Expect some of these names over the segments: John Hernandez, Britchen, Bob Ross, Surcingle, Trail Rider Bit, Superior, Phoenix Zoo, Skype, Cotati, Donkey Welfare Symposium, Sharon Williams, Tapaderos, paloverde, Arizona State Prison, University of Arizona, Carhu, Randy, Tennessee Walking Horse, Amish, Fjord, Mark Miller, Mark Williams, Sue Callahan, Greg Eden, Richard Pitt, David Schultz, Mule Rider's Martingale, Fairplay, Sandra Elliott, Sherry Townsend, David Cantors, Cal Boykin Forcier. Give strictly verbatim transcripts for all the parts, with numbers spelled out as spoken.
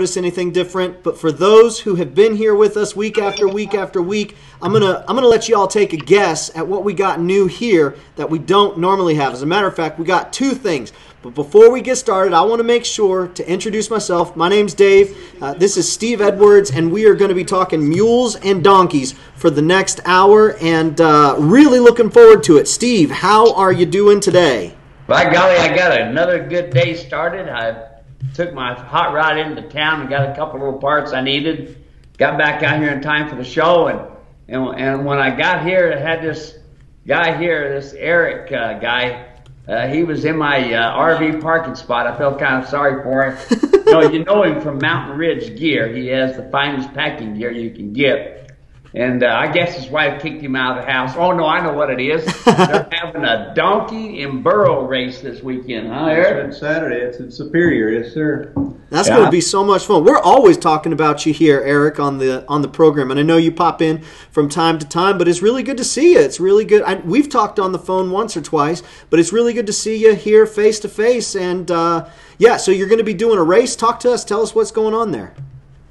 notice anything different. But for those who have been here with us week after week after week, I'm gonna I'm gonna let you all take a guess at what we got new here that we don't normally have. As a matter of fact, we got two things. But before we get started, I want to make sure to introduce myself. My name's Dave. Uh, this is Steve Edwards, and we are going to be talking mules and donkeys for the next hour, and uh, really looking forward to it. Steve, how are you doing today? By golly, I got another good day started. I took my hot rod into town and got a couple little parts I needed. Got back out here in time for the show, and and, and when I got here, I had this guy here, this Eric uh, guy. Uh, he was in my uh, R V parking spot. I felt kind of sorry for him. No, you know him from Mountain Ridge Gear. He has the finest packing gear you can get. And uh, I guess his wife kicked him out of the house. Oh, no, I know what it is. They're having a donkey and burro race this weekend, huh, Eric? It's Saturday. It's in Superior, yes, sir. That's yeah. going to be so much fun. We're always talking about you here, Eric, on the on the program. And I know you pop in from time to time, but it's really good to see you. It's really good. I, we've talked on the phone once or twice, but it's really good to see you here face to face. And, uh, yeah, so you're going to be doing a race. Talk to us. Tell us what's going on there.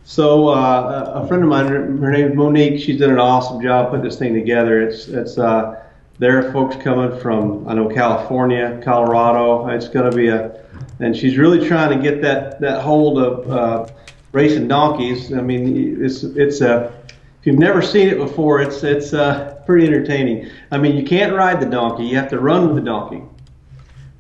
So uh, a friend of mine, her name is Monique, she's done an awesome job putting this thing together. It's, it's uh, there are folks coming from, I know, California, Colorado. It's going to be a, and she's really trying to get that, that hold of uh, racing donkeys. I mean, it's, it's a, if you've never seen it before, it's, it's uh, pretty entertaining. I mean, you can't ride the donkey, you have to run with the donkey.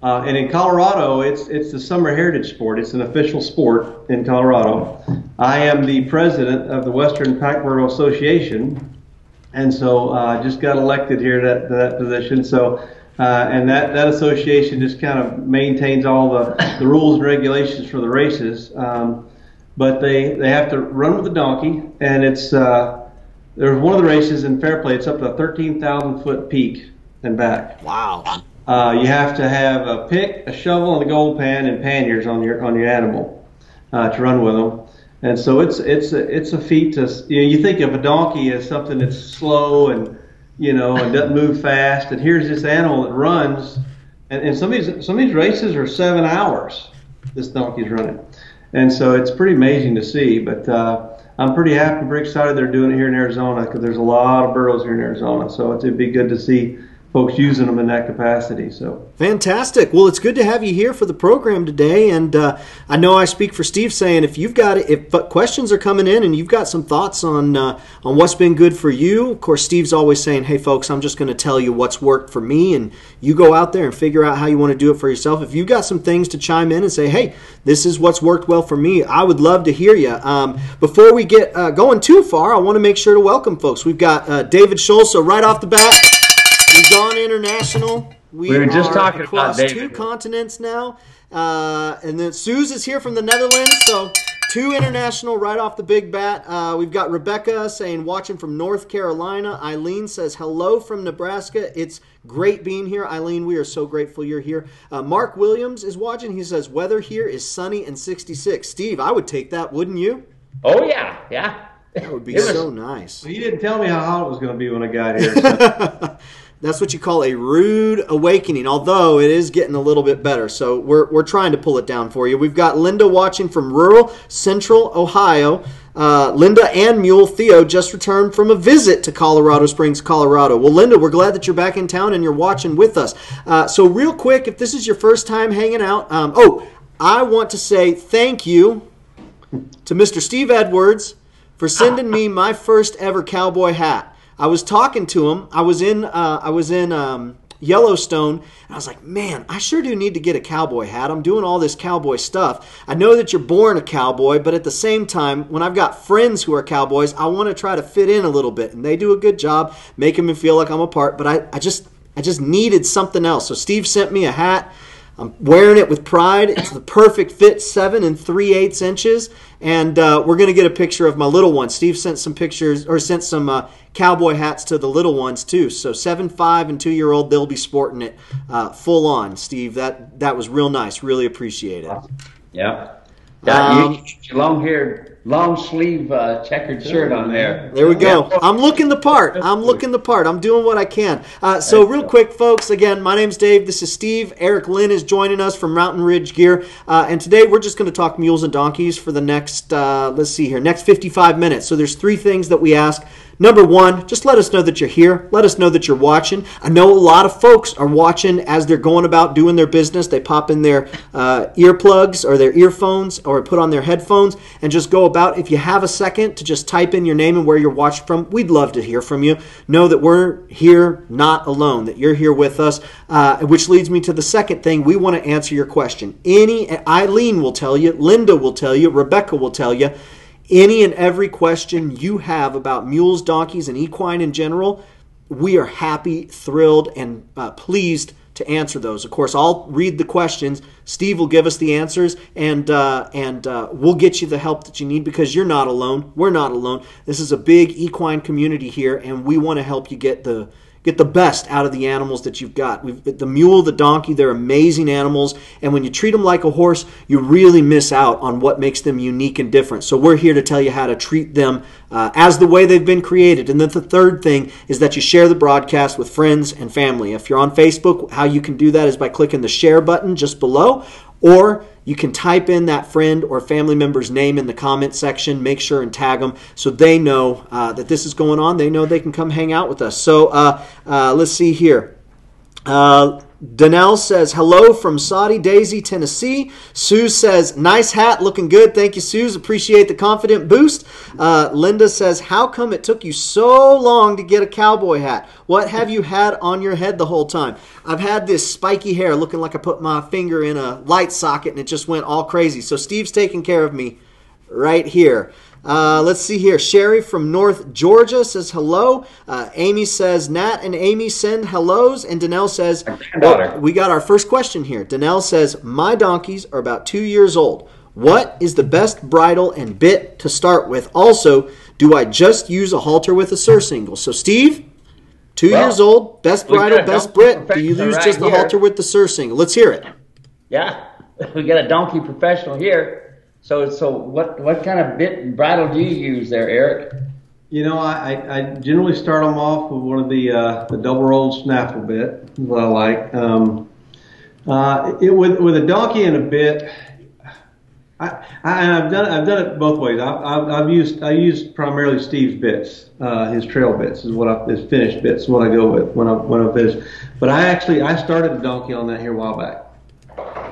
Uh, and in Colorado, it's it's the summer heritage sport. It's an official sport in Colorado. I am the president of the Western Pack Burro Association, and so I uh, just got elected here to that, to that position. So, uh, and that, that association just kind of maintains all the, the rules and regulations for the races. Um, but they they have to run with the donkey, and it's uh, there's one of the races in Fairplay. It's up to a thirteen thousand foot peak and back. Wow. Uh, you have to have a pick, a shovel, and a gold pan, and panniers on your on your animal uh, to run with them. And so it's it's a, it's a feat to you know, you think of a donkey as something that's slow and you know and doesn't move fast, and here's this animal that runs. And, and some of these some of these races are seven hours. This donkey's running, and so it's pretty amazing to see. But uh, I'm pretty happy, pretty excited they're doing it here in Arizona because there's a lot of burros here in Arizona. So it'd be good to see folks using them in that capacity. So fantastic. Well, it's good to have you here for the program today. And uh, I know I speak for Steve saying if you've got it, if but questions are coming in and you've got some thoughts on uh, on what's been good for you. Of course, Steve's always saying, hey, folks, I'm just going to tell you what's worked for me. And you go out there and figure out how you want to do it for yourself. If you've got some things to chime in and say, hey, this is what's worked well for me, I would love to hear you. Um, before we get uh, going too far, I want to make sure to welcome folks. We've got uh, David Schultz. So right off the bat, we've gone international. We, we were just are talking across about two continents now. Uh, and then Suze is here from the Netherlands. So two international right off the big bat. Uh, we've got Rebecca saying, watching from North Carolina. Eileen says, hello from Nebraska. It's great being here. Eileen, we are so grateful you're here. Uh, Mark Williams is watching. He says, weather here is sunny and sixty-six. Steve, I would take that, wouldn't you? Oh, yeah. Yeah. That would be was, so nice. He didn't tell me how hot it was going to be when I got here. So. That's what you call a rude awakening, although it is getting a little bit better. So we're, we're trying to pull it down for you. We've got Linda watching from rural central Ohio. Uh, Linda and Mule Theo just returned from a visit to Colorado Springs, Colorado. Well, Linda, we're glad that you're back in town and you're watching with us. Uh, so real quick, if this is your first time hanging out, um, oh, I want to say thank you to Mister Steve Edwards for sending me my first ever cowboy hat. I was talking to him. I was in uh, I was in um, Yellowstone, and I was like, man, I sure do need to get a cowboy hat. I'm doing all this cowboy stuff. I know that you're born a cowboy, but at the same time, when I've got friends who are cowboys, I want to try to fit in a little bit, and they do a good job making me feel like I'm a part, but I, I just I just needed something else. So Steve sent me a hat. I'm wearing it with pride. It's the perfect fit, seven and three eighths inches. And uh, we're going to get a picture of my little one. Steve sent some pictures, or sent some uh, cowboy hats to the little ones too. So seven, five, and two-year-old, they'll be sporting it uh, full on. Steve, that that was real nice. Really appreciate it. Yeah. Yeah, um, you, you long-haired long sleeve uh, checkered shirt on there. There we go. I'm looking the part. I'm looking the part. I'm doing what I can. Uh, so real quick, folks, again, my name's Dave. This is Steve. Eric Lynn is joining us from Mountain Ridge Gear. Uh, and today we're just going to talk mules and donkeys for the next, uh, let's see here, next fifty-five minutes. So there's three things that we ask. Number one, just let us know that you're here. Let us know that you're watching. I know a lot of folks are watching as they're going about doing their business. They pop in their uh, earplugs or their earphones or put on their headphones and just go about. If you have a second to just type in your name and where you're watched from, we'd love to hear from you. Know that we're here not alone, that you're here with us, uh, which leads me to the second thing. We want to answer your question. Any, Eileen will tell you, Linda will tell you, Rebecca will tell you, any and every question you have about mules, donkeys, and equine in general, we are happy, thrilled, and uh, pleased to answer those. Of course, I'll read the questions. Steve will give us the answers, and uh, and uh, we'll get you the help that you need because you're not alone. We're not alone. This is a big equine community here, and we want to help you get the Get the best out of the animals that you've got. We've, the mule, the donkey, they're amazing animals. And when you treat them like a horse, you really miss out on what makes them unique and different. So we're here to tell you how to treat them uh, as the way they've been created. And then the third thing is that you share the broadcast with friends and family. If you're on Facebook, how you can do that is by clicking the share button just below, or you can type in that friend or family member's name in the comment section. Make sure and tag them so they know uh, that this is going on. They know they can come hang out with us. So uh, uh, let's see here. Uh, Danelle says, hello from Saudi Daisy, Tennessee. Sue says, nice hat, looking good. Thank you, Suze. Appreciate the confident boost. Uh, Linda says, how come it took you so long to get a cowboy hat? What have you had on your head the whole time? I've had this spiky hair looking like I put my finger in a light socket and it just went all crazy. So Steve's taking care of me right here. Uh, let's see here. Sherry from North Georgia says hello. Uh, Amy says, Nat and Amy send hellos. And Danelle says, well, we got our first question here. Danelle says, my donkeys are about two years old. What is the best bridle and bit to start with? Also, do I just use a halter with a surcingle? So, Steve, two well, years old, best bridle, best bit. Do you use right just the halter with the surcingle? Let's hear it. Yeah, we got a donkey professional here. So, so what, what kind of bit and bridle do you use there, Eric? You know, I, I generally start them off with one of the, uh, the double-rolled snaffle bit, is what I like. Um, uh, it, with, with a donkey and a bit, I, I, and I've done, I've done it both ways. I, I've, I've used, I use primarily Steve's bits, uh, his trail bits is what I, his finished bits is what I go with when I, when I finish. But I actually, I started the donkey on that here a while back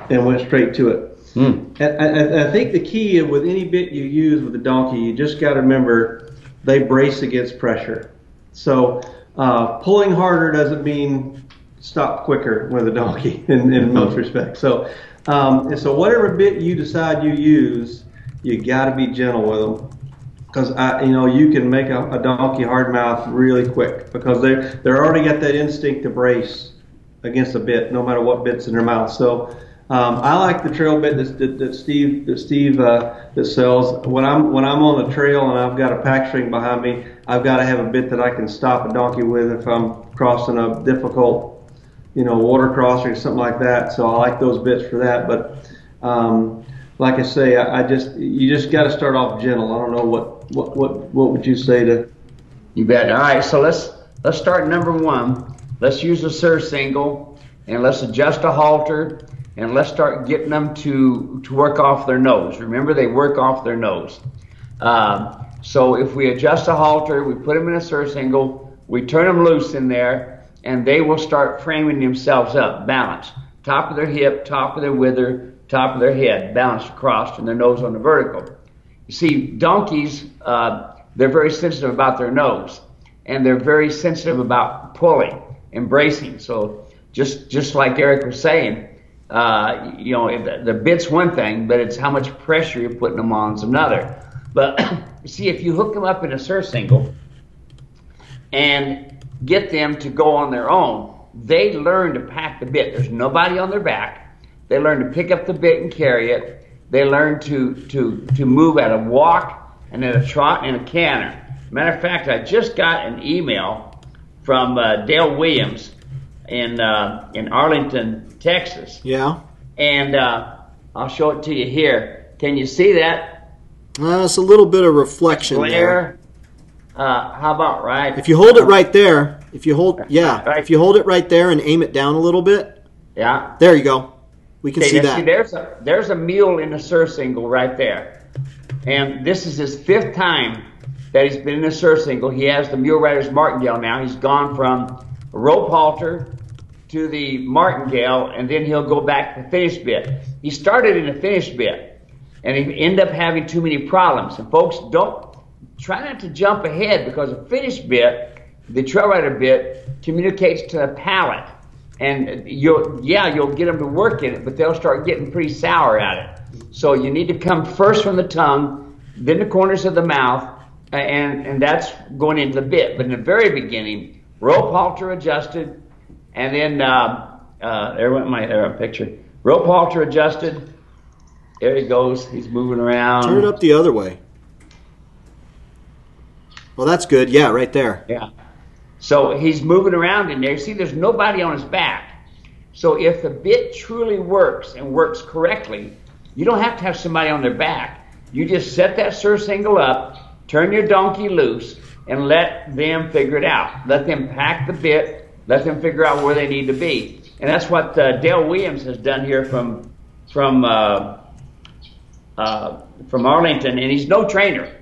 and went straight to it. Mm. And I, I think the key with any bit you use with a donkey, you just got to remember they brace against pressure. So uh, pulling harder doesn't mean stop quicker with a donkey in, in most respects. So, um, and so whatever bit you decide you use, you got to be gentle with them. Because you know you can make a, a donkey hard mouth really quick because they they're already got that instinct to brace against a bit, no matter what bit's in their mouth. So. Um, I like the trail bit that, that, that Steve that Steve uh, that sells. When I'm when I'm on the trail and I've got a pack string behind me, I've got to have a bit that I can stop a donkey with if I'm crossing a difficult, you know, water crossing or something like that. So I like those bits for that. But um, like I say, I, I just you just got to start off gentle. I don't know what what what what would you say to? You bet. All right, so let's let's start number one. Let's use a surcingle and let's adjust a halter. And let's start getting them to, to work off their nose. Remember, they work off their nose. Um, so if we adjust the halter, we put them in a surcingle, we turn them loose in there, and they will start framing themselves up, balanced. Top of their hip, top of their wither, top of their head, balanced across, and their nose on the vertical. You see, donkeys, uh, they're very sensitive about their nose, and they're very sensitive about pulling and bracing. So just, just like Eric was saying, Uh, you know, the, the bit's one thing, but it's how much pressure you're putting them on is another. But see, if you hook them up in a surcingle and get them to go on their own, they learn to pack the bit. There's nobody on their back. They learn to pick up the bit and carry it. They learn to to to move at a walk and at a trot and a canter. Matter of fact, I just got an email from uh, Dale Williams in uh, in Arlington, Texas. Yeah. And uh, I'll show it to you here. Can you see that? Uh, it's a little bit of reflection there. Uh, how about right? If you hold it right there, if you hold, yeah, right. if you hold it right there and aim it down a little bit. Yeah. There you go. We can okay, see that. See, there's a there's a mule in the Surcingle right there, and this is his fifth time that he's been in a Surcingle. He has the Mule Rider's Martingale now. He's gone from rope halter to the Martingale, and then he'll go back to the finish bit. He started in the finish bit, and he ended up having too many problems. And folks, don't try not to jump ahead, because the finish bit, the trail rider bit, communicates to the palate. And you'll, yeah, you'll get them to work in it, but they'll start getting pretty sour at it. So you need to come first from the tongue, then the corners of the mouth, and, and that's going into the bit. But in the very beginning, rope halter adjusted, and then, uh, uh, there went my there went picture. Rope halter adjusted. There he goes. He's moving around. Turn it up the other way. Well, that's good. Yeah, right there. Yeah. So he's moving around in there. You see, there's nobody on his back. So if the bit truly works and works correctly, you don't have to have somebody on their back. You just set that surcingle up, turn your donkey loose, and let them figure it out. Let them pack the bit. Let them figure out where they need to be. And that's what uh, Dale Williams has done here from from uh, uh, from Arlington. And he's no trainer.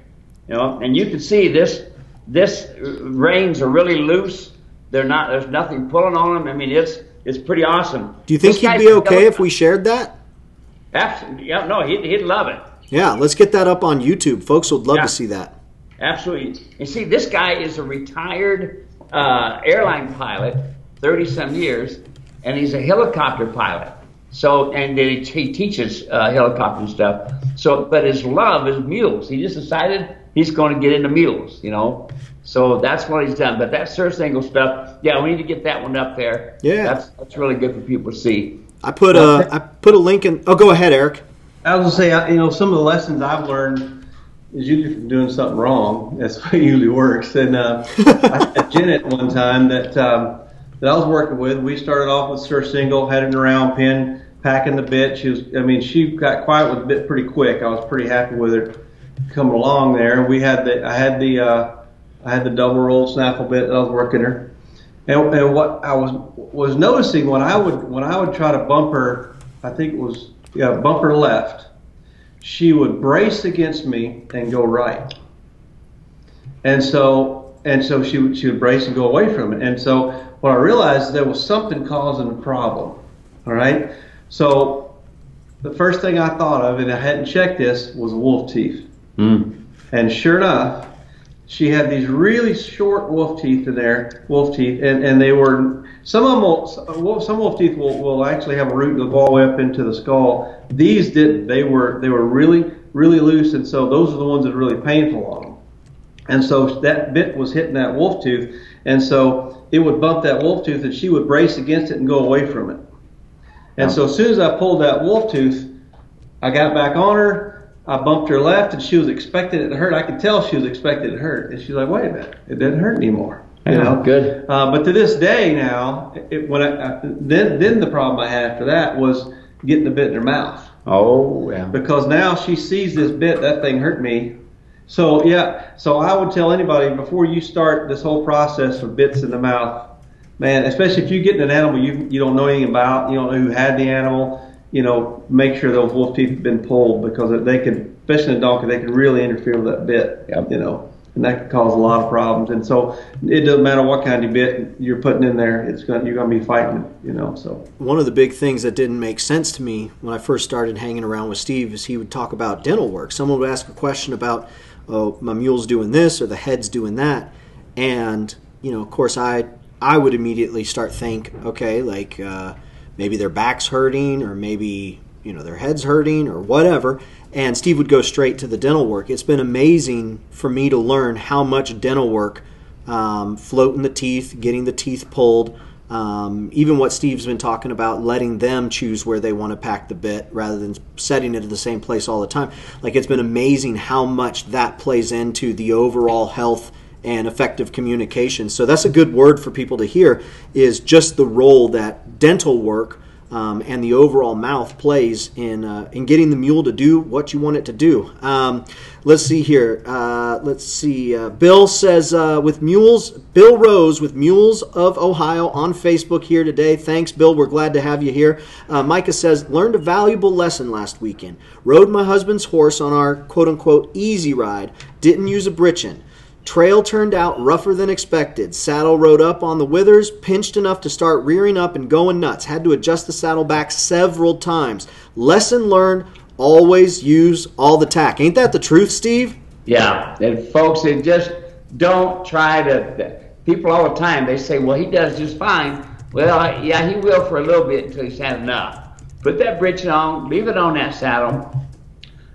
You know, and you can see this this reins are really loose. They're not. There's nothing pulling on them. I mean, it's it's pretty awesome. Do you think he'd be okay if we shared that? Absolutely. Yeah, no, he'd he'd love it. Yeah, let's get that up on YouTube. Folks would love yeah, to see that. Absolutely. And see, this guy is a retired uh, airline pilot, thirty some years, and he's a helicopter pilot. So, and he, he teaches uh, helicopter and stuff. So, but his love is mules. He just decided he's going to get into mules, you know. So that's what he's done. But that Surcingle stuff, yeah, we need to get that one up there. Yeah, that's that's really good for people to see. I put uh, a I put a link in. Oh, go ahead, Eric. I was gonna say, you know, some of the lessons I've learned is usually from doing something wrong. That's what usually works. And uh, I had Janet one time that um, that I was working with. We started off with Surcingle, had an around pin, packing the bit. She was, I mean, she got quiet with the bit pretty quick. I was pretty happy with her coming along there. We had the, I had the, uh, I had the double roll snaffle bit that I was working her. And, and what I was was noticing when I would when I would try to bump her, I think it was yeah, bump her left, she would brace against me and go right. And so and so she would she would brace and go away from it. And so what I realized is there was something causing the problem. All right. So the first thing I thought of, and I hadn't checked this, was wolf teeth. Mm. And sure enough, she had these really short wolf teeth in there, wolf teeth, and, and they were, some of them will, some wolf teeth will, will actually have a root that go all the way up into the skull. These didn't. They were, they were really, really loose, and so those are the ones that are really painful on them. And so that bit was hitting that wolf tooth, and so it would bump that wolf tooth, and she would brace against it and go away from it. And so as soon as I pulled that wolf tooth, I got back on her, I bumped her left, and she was expecting it to hurt. I could tell she was expecting it to hurt. And she's like, wait a minute, it didn't hurt anymore. You yeah, know? Good. Uh, but to this day now, it, when I, I, then, then the problem I had after that was getting the bit in her mouth. Oh, yeah. Because now she sees this bit, that thing hurt me. So, yeah, so I would tell anybody, before you start this whole process of bits in the mouth, man, especially if you get an animal you you don't know anything about, you don't know who had the animal, you know, make sure those wolf teeth have been pulled, because they can, especially in a donkey, they can really interfere with that bit, yep. you know, and that can cause a lot of problems. And so it doesn't matter what kind of bit you're putting in there, it's going you're going to be fighting it, you know. So one of the big things that didn't make sense to me when I first started hanging around with Steve is he would talk about dental work. Someone would ask a question about, oh, my mule's doing this or the head's doing that, and you know, of course, I. I would immediately start think, okay, like uh, maybe their back's hurting, or maybe you know their head's hurting, or whatever. And Steve would go straight to the dental work. It's been amazing for me to learn how much dental work, um, floating the teeth, getting the teeth pulled, um, even what Steve's been talking about, letting them choose where they want to pack the bit rather than setting it at the same place all the time. Like, it's been amazing how much that plays into the overall health and effective communication. So that's a good word for people to hear, is just the role that dental work um, and the overall mouth plays in uh, in getting the mule to do what you want it to do. Um, let's see here. Uh, let's see. Uh, Bill says uh, with mules. Bill Rose with Mules of Ohio on Facebook here today. Thanks, Bill. We're glad to have you here. Uh, Micah says learned a valuable lesson last weekend. Rode my husband's horse on our quote unquote easy ride. Didn't use a Britchen. Trail turned out rougher than expected. Saddle rode up on the withers, pinched enough to start rearing up and going nuts. Had to adjust the saddle back several times. Lesson learned, always use all the tack. Ain't that the truth, Steve? Yeah, and folks, and just don't try to, people all the time, they say, well, he does just fine. Well, yeah, he will for a little bit until he's had enough. Put that Britchen on, leave it on that saddle.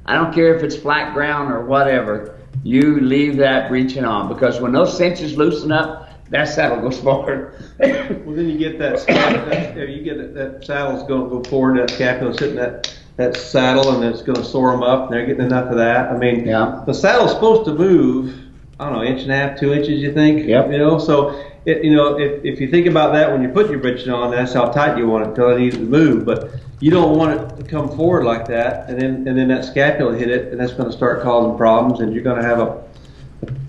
I don't care if it's flat ground or whatever. You leave that Britchen on, because when those cinches loosen up, that saddle goes forward. Well, then you get that, that there you get it, that saddle's going to go forward. That calf will sit in that that saddle, and it's going to soar them up. And they're getting enough of that. I mean, yeah. The saddle's supposed to move. I don't know, inch and a half, two inches. You think? Yep. You know, so it, you know, if if you think about that when you put your Britchen on, that's how tight you want it till it needs to move, but. You don't want it to come forward like that, and then and then that scapula hit it, and that's going to start causing problems, and you're going to have a,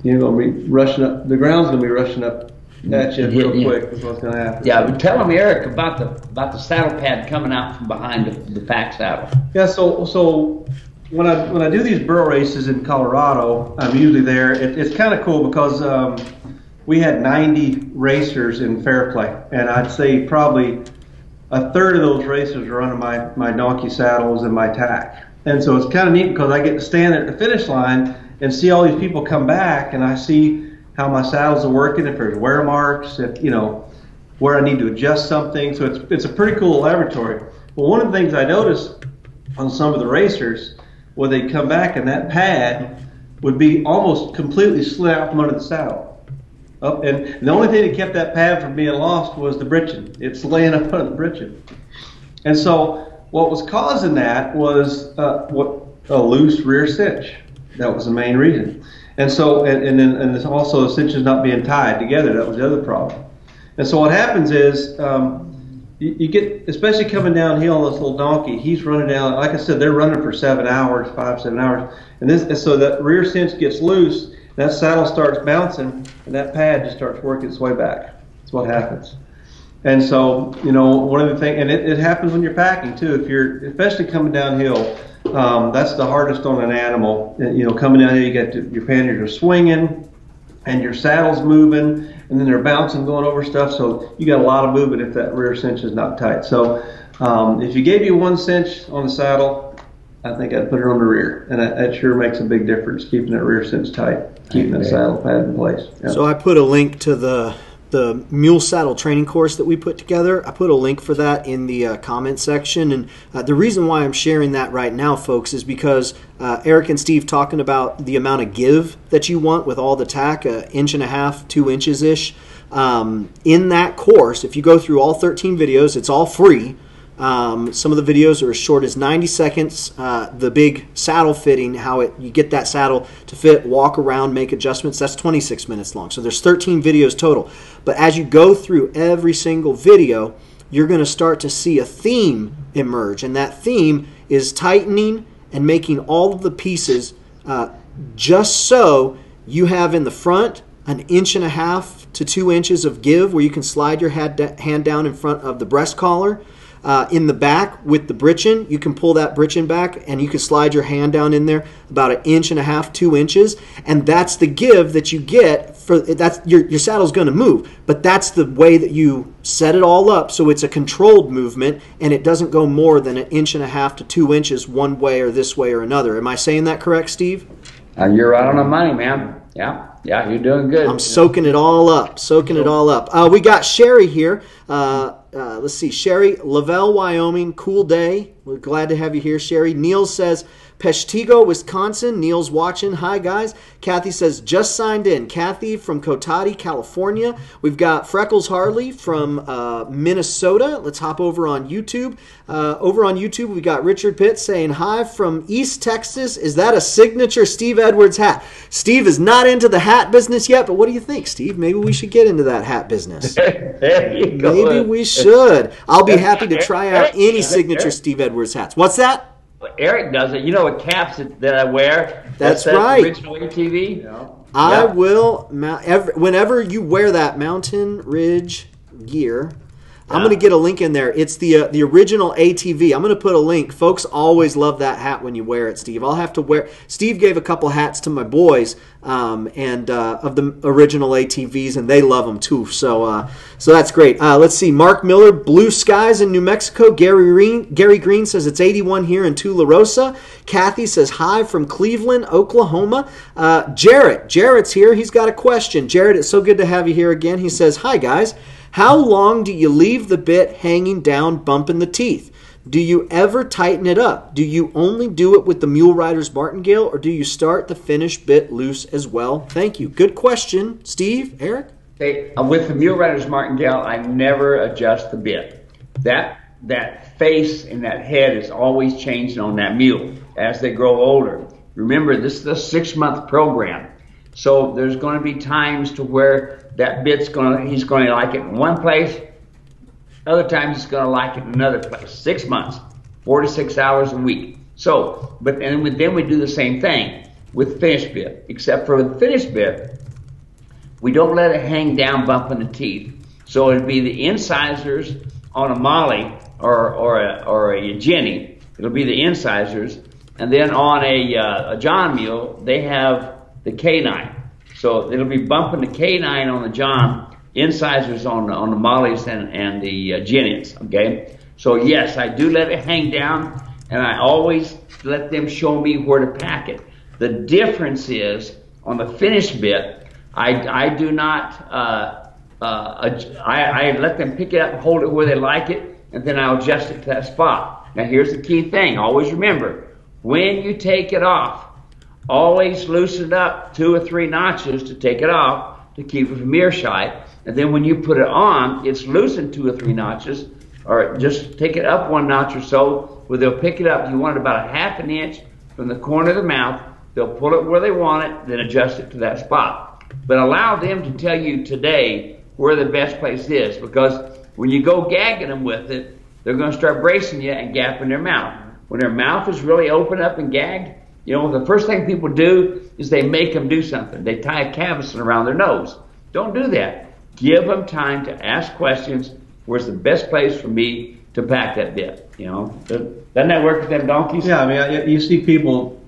you're going to be rushing up, the ground's going to be rushing up at you real yeah. quick is what's going to happen. Yeah, but tell them, Eric, about the about the saddle pad coming out from behind the, the pack saddle. Yeah, so so when I when I do these burro races in Colorado, I'm usually there. It, it's kind of cool because um, we had ninety racers in Fairplay, and I'd say probably a third of those racers are under my, my donkey saddles and my tack. And so it's kind of neat because I get to stand there at the finish line and see all these people come back, and I see how my saddles are working, if there's wear marks, if, you know, where I need to adjust something. So it's, it's a pretty cool laboratory. Well, one of the things I noticed on some of the racers where they'd come back and that pad would be almost completely slid out from under the saddle. Up, and the only thing that kept that pad from being lost was the Britchen. It's laying up under the Britchen. And so what was causing that was uh, what a loose rear cinch. That was the main reason. And so, and, and then and also the cinches not being tied together. That was the other problem. And so what happens is um, you, you get, especially coming downhill on this little donkey, he's running down, like I said, they're running for seven hours, five, seven hours. And, this, and so that rear cinch gets loose. That saddle starts bouncing, and that pad just starts working its way back. That's what happens. And so, you know, one of the things, and it, it happens when you're packing too. If you're, especially coming downhill, um, that's the hardest on an animal. You know, coming downhill, you got to, your panniers are swinging, and your saddle's moving, and then they're bouncing, going over stuff. So you got a lot of movement if that rear cinch is not tight. So um, if you gave you one cinch on the saddle, I think I'd put it on the rear, and that, that sure makes a big difference keeping that rear cinch tight. Keeping the saddle pad in place. Yep. So I put a link to the the mule saddle training course that we put together. I put a link for that in the uh, comment section. And uh, the reason why I'm sharing that right now, folks, is because uh, Eric and Steve talking about the amount of give that you want with all the tack, an inch and a half, two inches-ish. Um, in that course, if you go through all thirteen videos, it's all free. Um, some of the videos are as short as ninety seconds. Uh, the big saddle fitting, how it you get that saddle to fit, walk around, make adjustments, that's twenty-six minutes long. So there's thirteen videos total. But as you go through every single video, you're going to start to see a theme emerge. And that theme is tightening and making all of the pieces uh, just so you have in the front an inch and a half to two inches of give where you can slide your hand down in front of the breast collar. Uh, in the back with the Britchen, you can pull that Britchen back and you can slide your hand down in there about an inch and a half, two inches. And that's the give that you get for that's your, your saddle's going to move. But that's the way that you set it all up. So it's a controlled movement and it doesn't go more than an inch and a half to two inches one way or this way or another. Am I saying that correct, Steve? Uh, you're right on the money, man. Yeah. Yeah, you're doing good. I'm soaking it all up, soaking it all up. Uh, we got Sherry here. Uh, uh, let's see, Sherry, Lavelle, Wyoming, cool day. We're glad to have you here, Sherry. Neil says, Peshtigo, Wisconsin. Neil's watching. Hi, guys. Kathy says, just signed in. Kathy from Cotati, California. We've got Freckles Harley from uh, Minnesota. Let's hop over on YouTube. Uh, over on YouTube, we got Richard Pitt saying, hi from East Texas. Is that a signature Steve Edwards hat? Steve is not into the hat business yet, but what do you think, Steve? Maybe we should get into that hat business. There you go. Maybe we should. I'll be happy to try out any signature Steve Edwards hats. What's that? Eric does it. You know what caps that I wear? That's, That's right. Original A T V. Yeah. I yeah. will, every, whenever you wear that Mountain Ridge gear, yeah. I'm going to get a link in there. It's the uh, the original A T V. I'm going to put a link. Folks always love that hat when you wear it, Steve. I'll have to wear Steve gave a couple hats to my boys um, and uh, of the original A T Vs, and they love them too. So uh, so that's great. Uh, let's see. Mark Miller, blue skies in New Mexico. Gary Green, Gary Green says it's eighty-one here in Tularosa. Kathy says hi from Cleveland, Oklahoma. Uh, Jarrett. Jarrett's here. He's got a question. Jarrett, it's so good to have you here again. He says, hi, guys. How long do you leave the bit hanging down, bumping the teeth? Do you ever tighten it up? Do you only do it with the Mule Rider's Martingale, or do you start the finished bit loose as well? Thank you. Good question. Steve, Eric? Hey, with the Mule Rider's Martingale, I never adjust the bit. That, that face and that head is always changing on that mule as they grow older. Remember, this is a six-month program, so there's going to be times to where that bit's gonna, he's gonna like it in one place, other times he's gonna like it in another place. Six months, four to six hours a week. So, but and then we do the same thing with the finished bit, except for the finished bit, we don't let it hang down bumping the teeth. So it'd be the incisors on a Molly or, or, a, or a Jenny, it'll be the incisors, and then on a, uh, a John mule, they have the canine. So it'll be bumping the canine on the John, incisors on the, on the Mollies and, and the uh, Jennings, okay? So yes, I do let it hang down, and I always let them show me where to pack it. The difference is, on the finished bit, I, I do not, uh, uh, I, I let them pick it up and hold it where they like it, and then I'll adjust it to that spot. Now here's the key thing, always remember, when you take it off, always loosen it up two or three notches to take it off to keep it from earshot. And then when you put it on, it's loosened two or three notches, or just take it up one notch or so where they'll pick it up. You want it about a half an inch from the corner of the mouth. They'll pull it where they want it, then adjust it to that spot. But allow them to tell you today where the best place is, because when you go gagging them with it, they're going to start bracing you and gapping their mouth. When their mouth is really open up and gagged, you know, the first thing people do is they make them do something. They tie a cavesson around their nose. Don't do that. Give them time to ask questions. Where's the best place for me to pack that bit? You know, doesn't that work with them donkeys? Yeah, I mean, you see people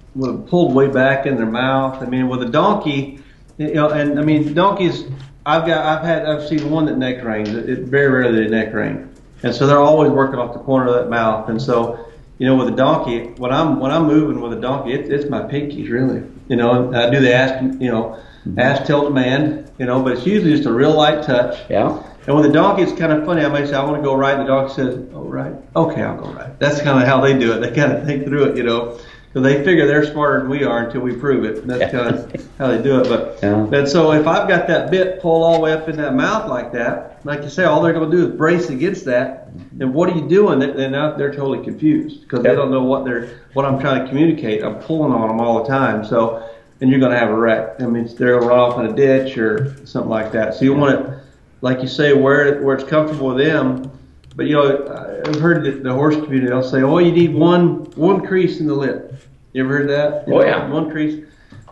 pulled way back in their mouth. I mean, with a donkey, you know, and I mean, donkeys. I've got, I've had, I've seen one that neck reins. It, it very rarely they neck rein, and so they're always working off the corner of that mouth, and so. You know, with a donkey, when I'm when I'm moving with a donkey, it, it's my pinkies really. You know, I do the ass, you know, ass tail demand. You know, but it's usually just a real light touch. Yeah. And with a donkey, it's kind of funny. I might say, I want to go right, and the donkey says, oh right, okay, I'll go right. That's kind of how they do it. They kind of think through it, you know, because they figure they're smarter than we are until we prove it. That's kind of how they do it. But yeah. And so if I've got that bit pulled all the way up in that mouth like that, like you say, all they're going to do is brace against that. And what are you doing? They're, not, they're totally confused because they don't know what they're, what I'm trying to communicate. I'm pulling on them all the time. So, and you're going to have a wreck. I mean, they're going to run off in a ditch or something like that. So you want it, like you say, where where it's comfortable with them. But you know, I've heard that the horse community, they'll say, "Oh, you need one one crease in the lip." You ever heard that? You oh know, yeah, one crease.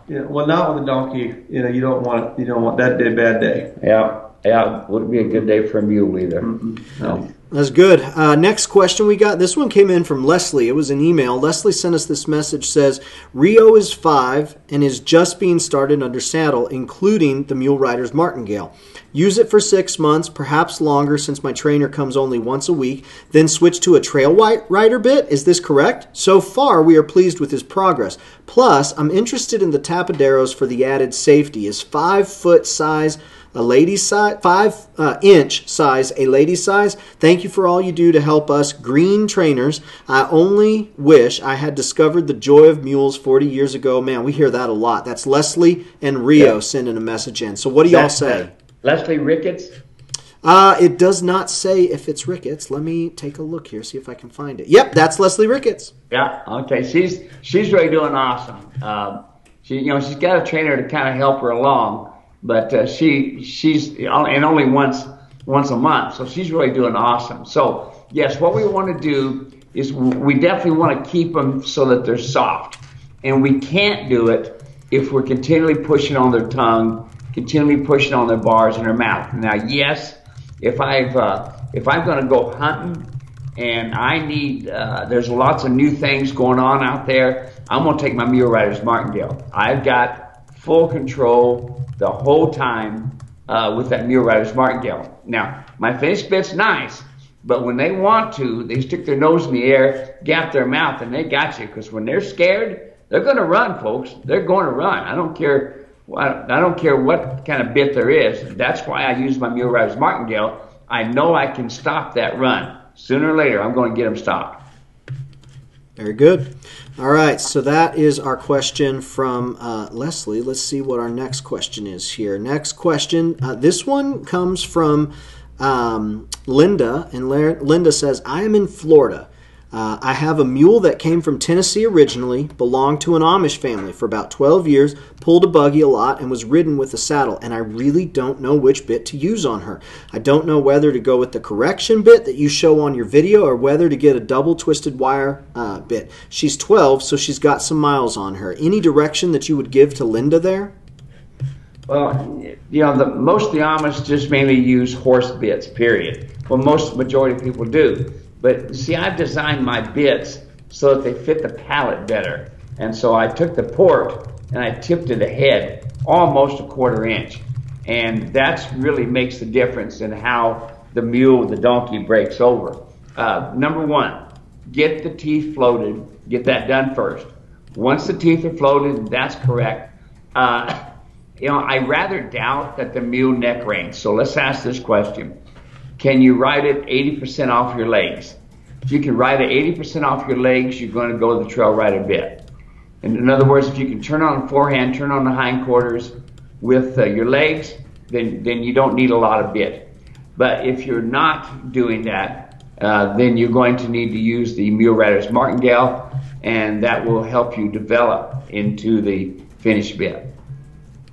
You know, well, not with a donkey. You know, you don't want you don't want that day bad day. Yeah, yeah, wouldn't be a good day for a mule either. Mm-hmm. No. That's good. Uh, next question we got. This one came in from Leslie. It was an email. Leslie sent us this message. Says, Rio is five and is just being started under saddle, including the Mule Rider's Martingale. Use it for six months, perhaps longer since my trainer comes only once a week, then switch to a Trail Rider Bit. Is this correct? So far, we are pleased with his progress. Plus, I'm interested in the Tapaderos for the added safety. Is five foot size a lady's size, five uh, inch size, a lady's size. Thank you for all you do to help us green trainers. I only wish I had discovered the joy of mules forty years ago. Man, we hear that a lot. That's Leslie and Rio yeah. sending a message in. So what do y'all say? Uh, Leslie Ricketts? Uh, it does not say if it's Ricketts. Let me take a look here, see if I can find it. Yep, that's Leslie Ricketts. Yeah, okay. She's she's really doing awesome. Uh, she, you know, she's got a trainer to kind of help her along, but uh, she she's and only once once a month, so she's really doing awesome. So yes, what we want to do is we definitely want to keep them so that they're soft, and we can't do it if we're continually pushing on their tongue, continually pushing on their bars in their mouth. Now, yes. If I've uh, if I'm going to go hunting and I need uh, there's lots of new things going on out there, I'm going to take my Mule Rider's Martingale. I've got full control the whole time uh, with that Mule Rider's Martingale. Now my finish bit's nice, but when they want to, they stick their nose in the air, gap their mouth, and they got you. Because when they're scared, they're going to run, folks. They're going to run. I don't care. I don't care what kind of bit there is. That's why I use my Mule Rider's Martingale. I know I can stop that run. Sooner or later, I'm going to get them stopped. Very good. All right, so that is our question from uh, Leslie. Let's see what our next question is here. Next question. Uh, this one comes from um, Linda, and La- Linda says, I am in Florida. Uh, I have a mule that came from Tennessee originally, belonged to an Amish family for about twelve years, pulled a buggy a lot, and was ridden with a saddle, and I really don't know which bit to use on her. I don't know whether to go with the correction bit that you show on your video or whether to get a double twisted wire uh, bit. She's twelve, so she's got some miles on her. Any direction that you would give to Linda there? Well, you know, the, most of the Amish just mainly use horse bits, period. Well, most majority of people do. But see, I've designed my bits so that they fit the palate better. And so I took the port and I tipped it ahead almost a quarter inch. And that's really makes the difference in how the mule, the donkey breaks over. Uh, number one, get the teeth floated, get that done first. Once the teeth are floated, that's correct. Uh, you know, I rather doubt that the mule neck reins. So let's ask this question. Can you ride it eighty percent off your legs? If you can ride it eighty percent off your legs, you're going to go to the Trail Rider Bit. And in other words, if you can turn on the forehand, turn on the hindquarters with uh, your legs, then, then you don't need a lot of bit. But if you're not doing that, uh, then you're going to need to use the Mule Rider's Martingale, and that will help you develop into the finished bit.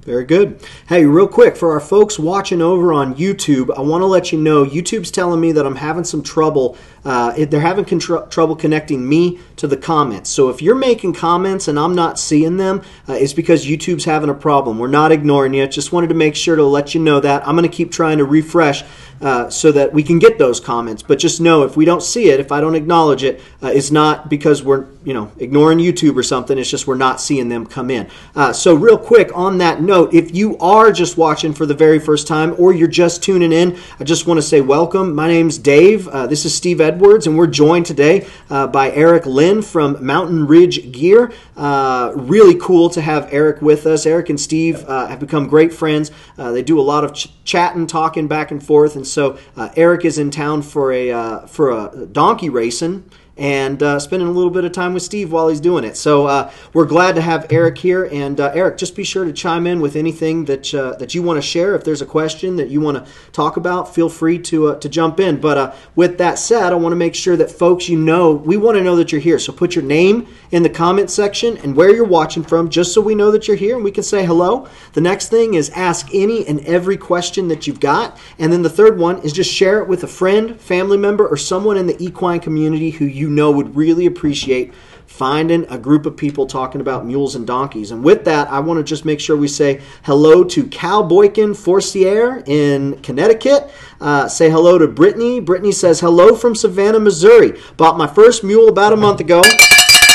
Very good. Hey, real quick, for our folks watching over on YouTube, I want to let you know YouTube's telling me that I'm having some trouble. Uh, they're having contr- trouble connecting me to the comments. So if you're making comments and I'm not seeing them, uh, it's because YouTube's having a problem. We're not ignoring you. Just wanted to make sure to let you know that. I'm going to keep trying to refresh uh, so that we can get those comments. But just know if we don't see it, if I don't acknowledge it, uh, it's not because we're you know ignoring YouTube or something. It's just we're not seeing them come in. Uh, so real quick, on that note, if you are just watching for the very first time or you're just tuning in, I just want to say welcome. My name's Dave. Uh, this is Steve Edwards, and we're joined today uh, by Eric Lynn from Mountain Ridge Gear. Uh, really cool to have Eric with us. Eric and Steve uh, have become great friends. Uh, they do a lot of ch- chatting, talking back and forth, and so uh, Eric is in town for a uh, for a donkey racing and uh, spending a little bit of time with Steve while he's doing it. So uh, we're glad to have Eric here. And uh, Eric, just be sure to chime in with anything that uh, that you want to share. If there's a question that you want to talk about, feel free to uh, to jump in. But uh, with that said, I want to make sure that folks, you know, we want to know that you're here. So put your name in the comment section and where you're watching from, just so we know that you're here and we can say hello. The next thing is ask any and every question that you've got. And then the third one is just share it with a friend, family member, or someone in the equine community who you know would really appreciate finding a group of people talking about mules and donkeys. And with that, I want to just make sure we say hello to Cal Boykin Forcier in Connecticut. Uh, say hello to Brittany. Brittany says, hello from Savannah, Missouri. Bought my first mule about a month ago.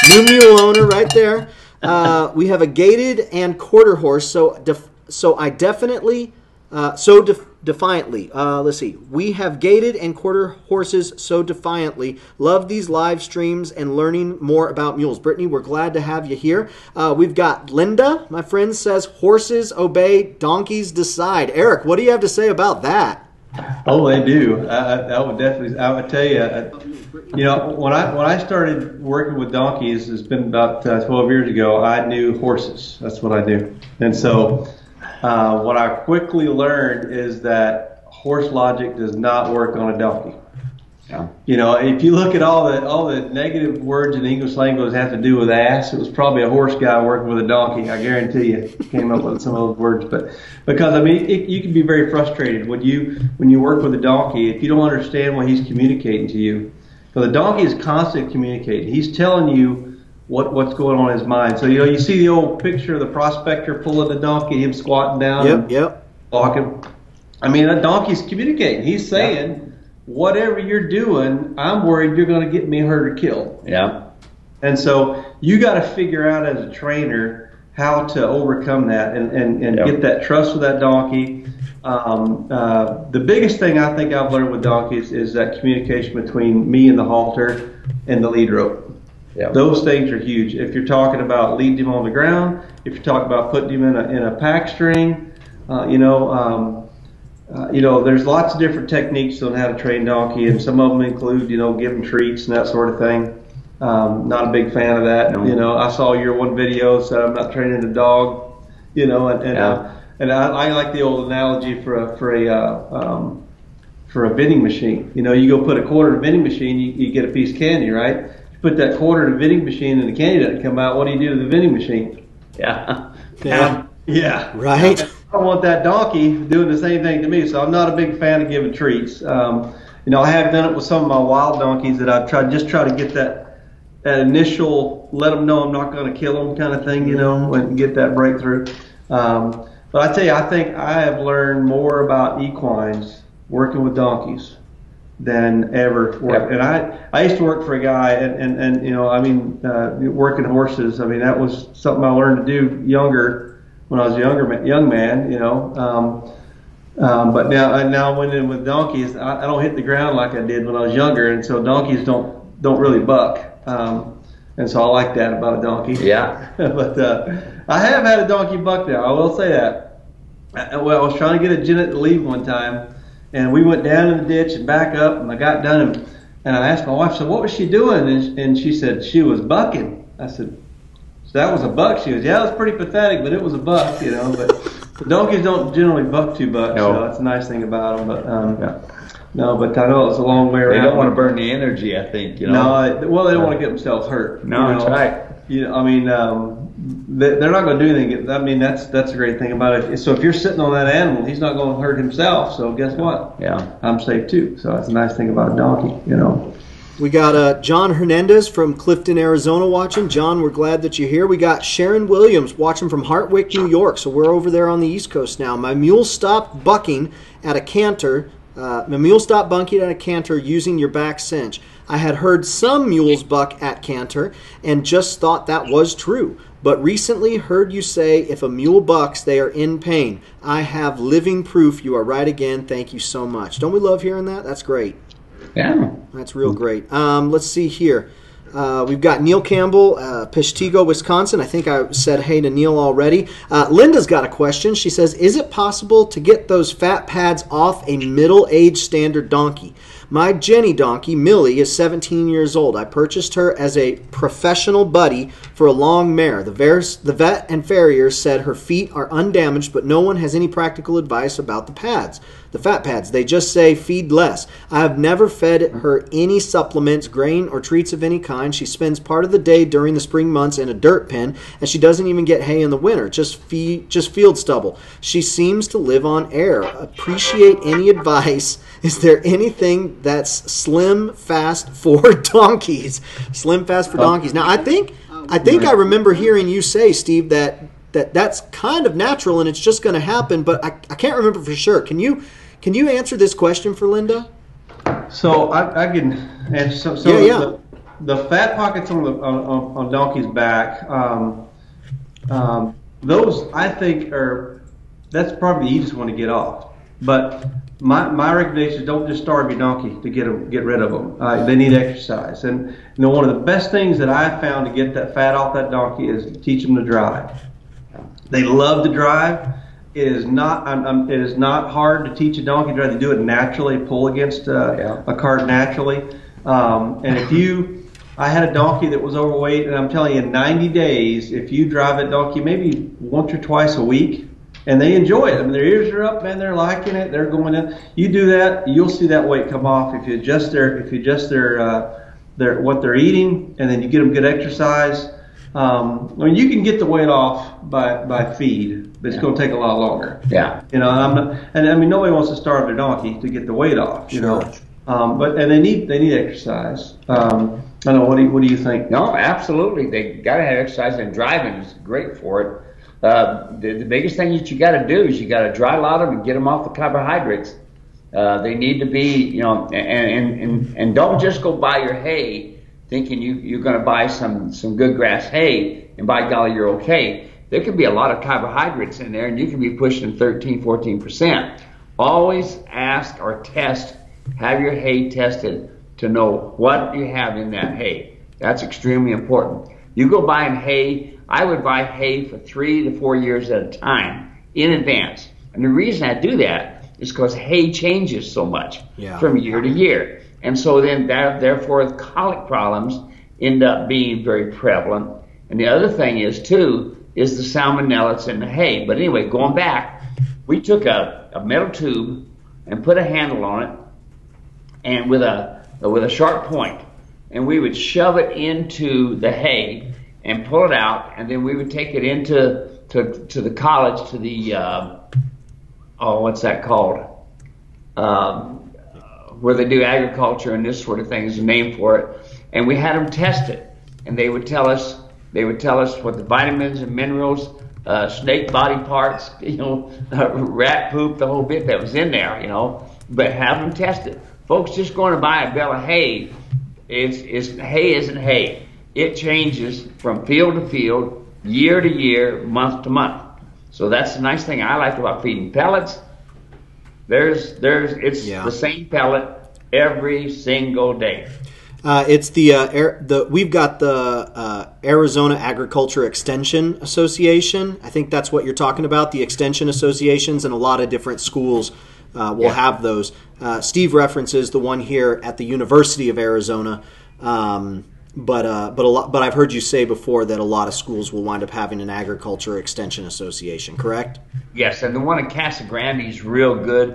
New mule owner right there. Uh, we have a gated and quarter horse, so def- so I definitely... Uh, so def- defiantly. Uh, let's see. We have gated and quarter horses so defiantly. Love these live streams and learning more about mules. Brittany, we're glad to have you here. Uh, we've got Linda, my friend, says horses obey, donkeys decide. Eric, what do you have to say about that? Oh, they do. I, I would definitely. I would tell you. I, you know, when I when I started working with donkeys, it's been about uh, twelve years ago. I knew horses. That's what I knew. And so, uh, what I quickly learned is that horse logic does not work on a donkey. Yeah. You know, if you look at all the all the negative words in the English language that have to do with ass, it was probably a horse guy working with a donkey. I guarantee you came up with some of those words. But because I mean, it, you can be very frustrated when you when you work with a donkey if you don't understand what he's communicating to you. Because the donkey is constantly communicating. He's telling you what what's going on in his mind. So you know, you see the old picture of the prospector pulling the donkey, him squatting down, yep, and yep, walking. I mean, that donkey's communicating. He's saying. Yep. Whatever you're doing, I'm worried you're going to get me hurt or killed. Yeah. And so you got to figure out as a trainer how to overcome that and, and, and yeah. get that trust with that donkey. Um, uh, the biggest thing I think I've learned with donkeys is that communication between me and the halter and the lead rope. Yeah. Those things are huge. If you're talking about leading him on the ground, if you're talking about putting him in a, in a pack string, uh, you know, um, Uh, you know, there's lots of different techniques on how to train donkey, and some of them include, you know, give them treats and that sort of thing. Um, not a big fan of that. No. You know, I saw your one video, so I'm not training a dog. You know, and and, yeah. uh, and I, I like the old analogy for a for a uh, um, for a vending machine. You know, you go put a quarter in a vending machine, you, you get a piece of candy, right? You put that quarter in a vending machine, and the candy doesn't come out. What do you do to the vending machine? Yeah. Yeah. Yeah. Right. I want that donkey doing the same thing to me, so I'm not a big fan of giving treats. Um, you know, I have done it with some of my wild donkeys that I've tried just try to get that that initial let them know I'm not going to kill them kind of thing, you know, and get that breakthrough. Um, but I tell you, I think I have learned more about equines working with donkeys than ever. Worked. And I I used to work for a guy, and and, and you know, I mean, uh, working horses. I mean, that was something I learned to do younger. When I was a younger young man, you know, um, um, but now I now went in with donkeys. I, I don't hit the ground like I did when I was younger, and so donkeys don't don't really buck, um, and so I like that about a donkey. Yeah, but uh, I have had a donkey buck now. I will say that. I, well, I was trying to get a jennet to leave one time, and we went down in the ditch and back up, and I got done, and, and I asked my wife, so what was she doing? And, and she said she was bucking. I said. That was a buck. She goes, yeah, it was pretty pathetic, but it was a buck, you know. But donkeys don't generally buck too much, no. So that's a nice thing about them. But um, yeah. no, but I know it's a long way around. They don't want to burn the energy, I think, you know. No, well, they don't want to get themselves hurt. No, you know? That's right. You know, I mean, um, they, they're not going to do anything. I mean, that's that's a great thing about it. So if you're sitting on that animal, he's not going to hurt himself. So guess what? Yeah, I'm safe too. So that's a nice thing about a donkey, you know. We got uh, John Hernandez from Clifton, Arizona watching. John, we're glad that you're here. We got Sharon Williams watching from Hartwick, New York. So we're over there on the East Coast now. My mule stopped bucking at a canter. Uh, my mule stopped bucking at a canter using your back cinch. I had heard some mules buck at canter and just thought that was true. But recently heard you say if a mule bucks, they are in pain. I have living proof. You are right again. Thank you so much. Don't we love hearing that? That's great. Yeah, that's real great. Um, let's see here. Uh, we've got Neil Campbell, uh, Peshtigo, Wisconsin. I think I said hey to Neil already. Uh, Linda's got a question. She says, is it possible to get those fat pads off a middle-aged standard donkey? My Jenny donkey, Millie, is seventeen years old. I purchased her as a professional buddy for a long mare. The, vers the vet and farrier said her feet are undamaged, but no one has any practical advice about the pads, the fat pads. They just say feed less. I have never fed her any supplements, grain, or treats of any kind. She spends part of the day during the spring months in a dirt pen, and she doesn't even get hay in the winter, just, fee just field stubble. She seems to live on air. Appreciate any advice. Is there anything that's slim fast for donkeys? Slim fast for donkeys. Now, I think I think I remember hearing you say, Steve, that that that's kind of natural and it's just going to happen, but I, I can't remember for sure. Can you can you answer this question for Linda? So I, I can answer. So, so yeah, yeah. The, the fat pockets on the on, on donkey's back, um, um, those I think are that's probably the easiest one to get off. But my my recommendation is don't just starve your donkey to get them, get rid of them. Uh, they need exercise, and you know one of the best things that I found to get that fat off that donkey is to teach them to drive. They love to drive. It is not I'm, I'm, it is not hard to teach a donkey to drive. They do it naturally, pull against uh, yeah. a cart naturally. Um, and if you I had a donkey that was overweight, and I'm telling you, in ninety days, if you drive that donkey maybe once or twice a week, and they enjoy it. I mean, their ears are up, man, they're liking it, they're going in. You do that, you'll see that weight come off if you adjust their, if you adjust their, uh, their what they're eating, and then you get them good exercise. Um, I mean, you can get the weight off by by feed, but it's yeah. going to take a lot longer. Yeah. You know, I'm not, and I mean, nobody wants to starve their donkey to get the weight off. You sure. know, um, but and they need they need exercise. Um, I don't know, what do, you, what do you think? No, absolutely. They got to have exercise, and driving is great for it. Uh, the, the biggest thing that you got to do is you got to dry lot them and get them off the carbohydrates. Uh, they need to be, you know, and, and, and, and don't just go buy your hay thinking you, you're going to buy some, some good grass hay, and by golly, you're okay. There could be a lot of carbohydrates in there, and you can be pushing thirteen, fourteen percent. Always ask or test, have your hay tested, to know what you have in that hay. That's extremely important. You go buying hay, I would buy hay for three to four years at a time in advance. And the reason I do that is because hay changes so much yeah. from year to year. And so then that, therefore colic problems end up being very prevalent. And the other thing is too, is the salmonella that's in the hay. But anyway, going back, we took a, a metal tube and put a handle on it, and with a with a sharp point, and we would shove it into the hay and pull it out, and then we would take it into to, to the college, to the uh, oh what's that called um, where they do agriculture and this sort of thing is the name for it, and we had them test it, and they would tell us they would tell us what the vitamins and minerals, uh, snake body parts, you know, rat poop, the whole bit that was in there, you know, but have them test it. Folks, just going to buy a bale of hay, it's, it's, hay isn't hay. It changes from field to field, year to year, month to month. So that's the nice thing I like about feeding pellets. There's, there's, it's yeah. the same pellet every single day. Uh, it's the, uh, air, the we've got the uh, Arizona Agriculture Extension Association. I think that's what you're talking about, the extension associations, and a lot of different schools Uh, we'll yeah. have those. Uh, Steve references the one here at the University of Arizona, um, but uh, but a lot. But I've heard you say before that a lot of schools will wind up having an agriculture extension association. Correct? Yes, and the one at Casa Grande is real good.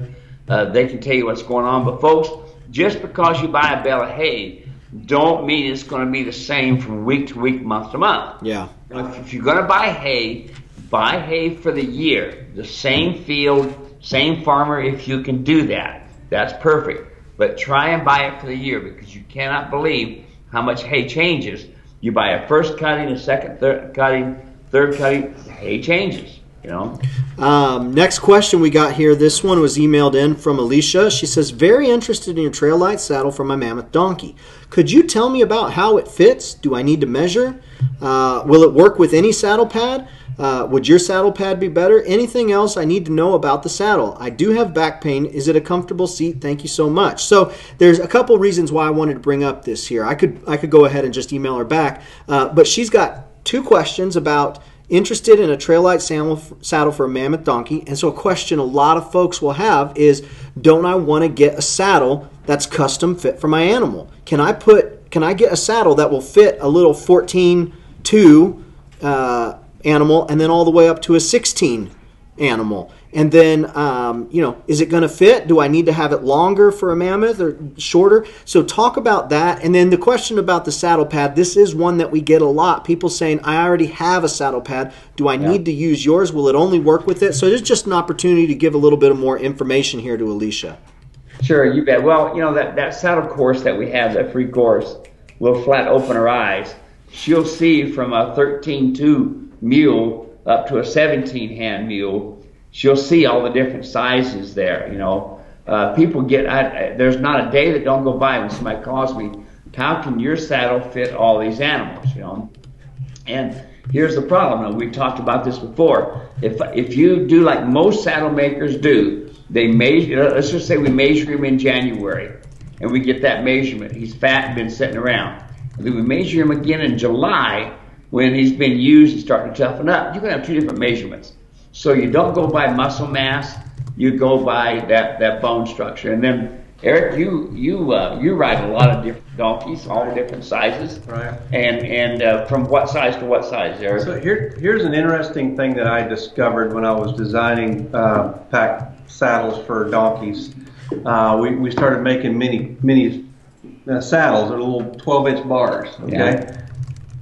Uh, they can tell you what's going on. But folks, just because you buy a bale of hay, don't mean it's going to be the same from week to week, month to month. Yeah. If, if you're going to buy hay, buy hay for the year, the same field. Same farmer, if you can do that, that's perfect. But try and buy it for the year, because you cannot believe how much hay changes. You buy a first cutting, a second third cutting, third cutting, hay changes, you know. Um, next question we got here, this one was emailed in from Alicia. She says, very interested in your trail light saddle for my Mammoth Donkey. Could you tell me about how it fits? Do I need to measure? Uh, will it work with any saddle pad? Uh, would your saddle pad be better? Anything else I need to know about the saddle? I do have back pain. Is it a comfortable seat? Thank you so much. So there's a couple reasons why I wanted to bring up this here. I could I could go ahead and just email her back, uh, but she's got two questions about interested in a trail light saddle, saddle for a Mammoth Donkey. And so a question a lot of folks will have is, don't I want to get a saddle that's custom fit for my animal? Can I put can I get a saddle that will fit a little fourteen two? Uh, animal, and then all the way up to a sixteen animal, and then um, you know, is it going to fit? Do I need to have it longer for a mammoth or shorter? So talk about that. And then the question about the saddle pad, this is one that we get a lot, people saying, I already have a saddle pad, do I yeah. need to use yours? Will it only work with it? So there's just an opportunity to give a little bit of more information here to Alicia. Sure, you bet. Well, you know, that, that saddle course that we have, that free course, will flat open her eyes. She'll see from a thirteen two mule up to a seventeen hand mule. She'll see all the different sizes there, you know. Uh, people get, I, I, there's not a day that don't go by when somebody calls me, how can your saddle fit all these animals, you know? And here's the problem, and we've talked about this before. If, if you do like most saddle makers do, They measure, let's just say we measure him in January, and we get that measurement. He's fat and been sitting around. And then we measure him again in July when he's been used and starting to toughen up. You're going to have two different measurements. So you don't go by muscle mass, you go by that, that bone structure. And then, Eric, you you uh, you ride a lot of different donkeys, all different sizes. Right. And and uh, from what size to what size, Eric? So here here's an interesting thing that I discovered when I was designing uh, pack saddles for donkeys. Uh, we we started making mini mini uh, saddles, they're little twelve inch bars. Okay. Yeah.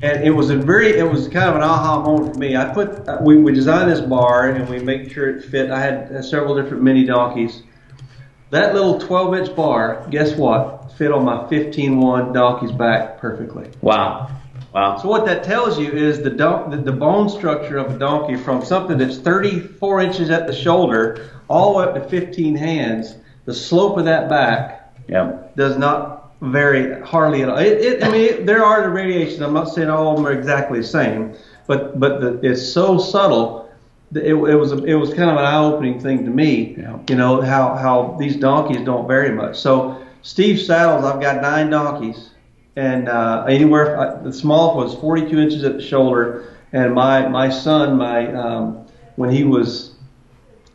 And it was a very, it was kind of an aha moment for me. I put, we, we designed this bar and we make sure it fit. I had several different mini donkeys. That little twelve inch bar, guess what? Fit on my fifteen one donkey's back perfectly. Wow. Wow. So what that tells you is the, don the, the bone structure of a donkey from something that's thirty-four inches at the shoulder all the way up to fifteen hands, the slope of that back yep. does not Very hardly at all. It, it, I mean, it, there are the variations. I'm not saying all of them are exactly the same, but but the, it's so subtle. That it, it was a, it was kind of an eye-opening thing to me. Yeah. You know how how these donkeys don't vary much. So Steve saddles. I've got nine donkeys, and uh, anywhere I, the smallest was forty-two inches at the shoulder. And my my son, my um, when he was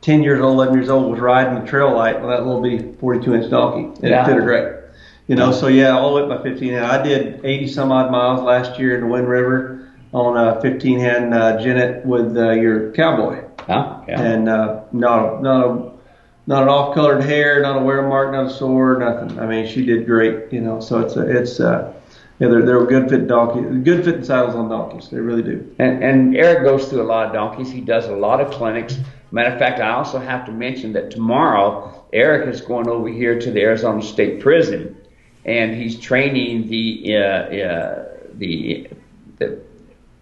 ten years old, eleven years old, was riding the Trail Light with that little bitty forty-two inch donkey. It yeah. fit her great. You know, so yeah, all the way up by fifteen hand. I did eighty some odd miles last year in the Wind River on a fifteen hand uh, jennet with uh, your cowboy. Oh, yeah. And uh, not a, not a, not an off-colored hair, not a wear mark, not a sore, nothing. I mean, she did great. You know, so it's a, it's uh, yeah, they're they're good fit donkeys, good fitting saddles on donkeys. They really do. And and Eric goes through a lot of donkeys. He does a lot of clinics. Matter of fact, I also have to mention that tomorrow Eric is going over here to the Arizona State Prison. And he's training the uh, uh, the, the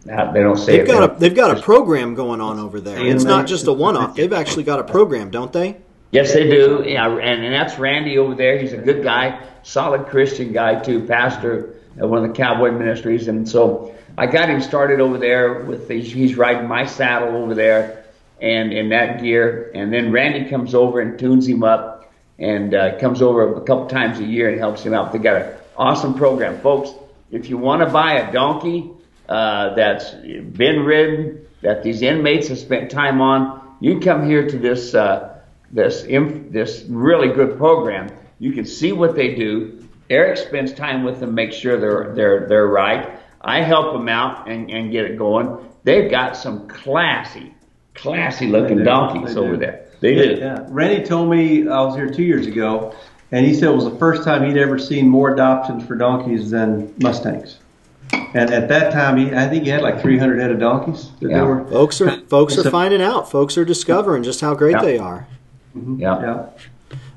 how, they don't say they've it got a, they've got a program going on over there. It's not just a one-off. They've actually got a program, don't they? Yes, they do. Yeah, and, and that's Randy over there. He's a good guy, solid Christian guy too, pastor at one of the cowboy ministries. And so I got him started over there with the, he's riding my saddle over there and in that gear. And then Randy comes over and tunes him up. And uh, comes over a couple times a year and helps him out. They got an awesome program, folks. If you want to buy a donkey uh, that's been ridden, that these inmates have spent time on, you can come here to this uh, this inf this really good program. You can see what they do. Eric spends time with them, make sure they're they're they're right. I help them out and and get it going. They've got some classy, classy looking donkeys over there. They did. Yeah. Randy told me, I was here two years ago, and he said it was the first time he'd ever seen more adoptions for donkeys than Mustangs. And at that time, he, I think he had like three hundred head of donkeys. Yeah. Were, folks are, folks are so, finding out. Folks are discovering just how great yeah. they are. Mm-hmm. Yeah. yeah.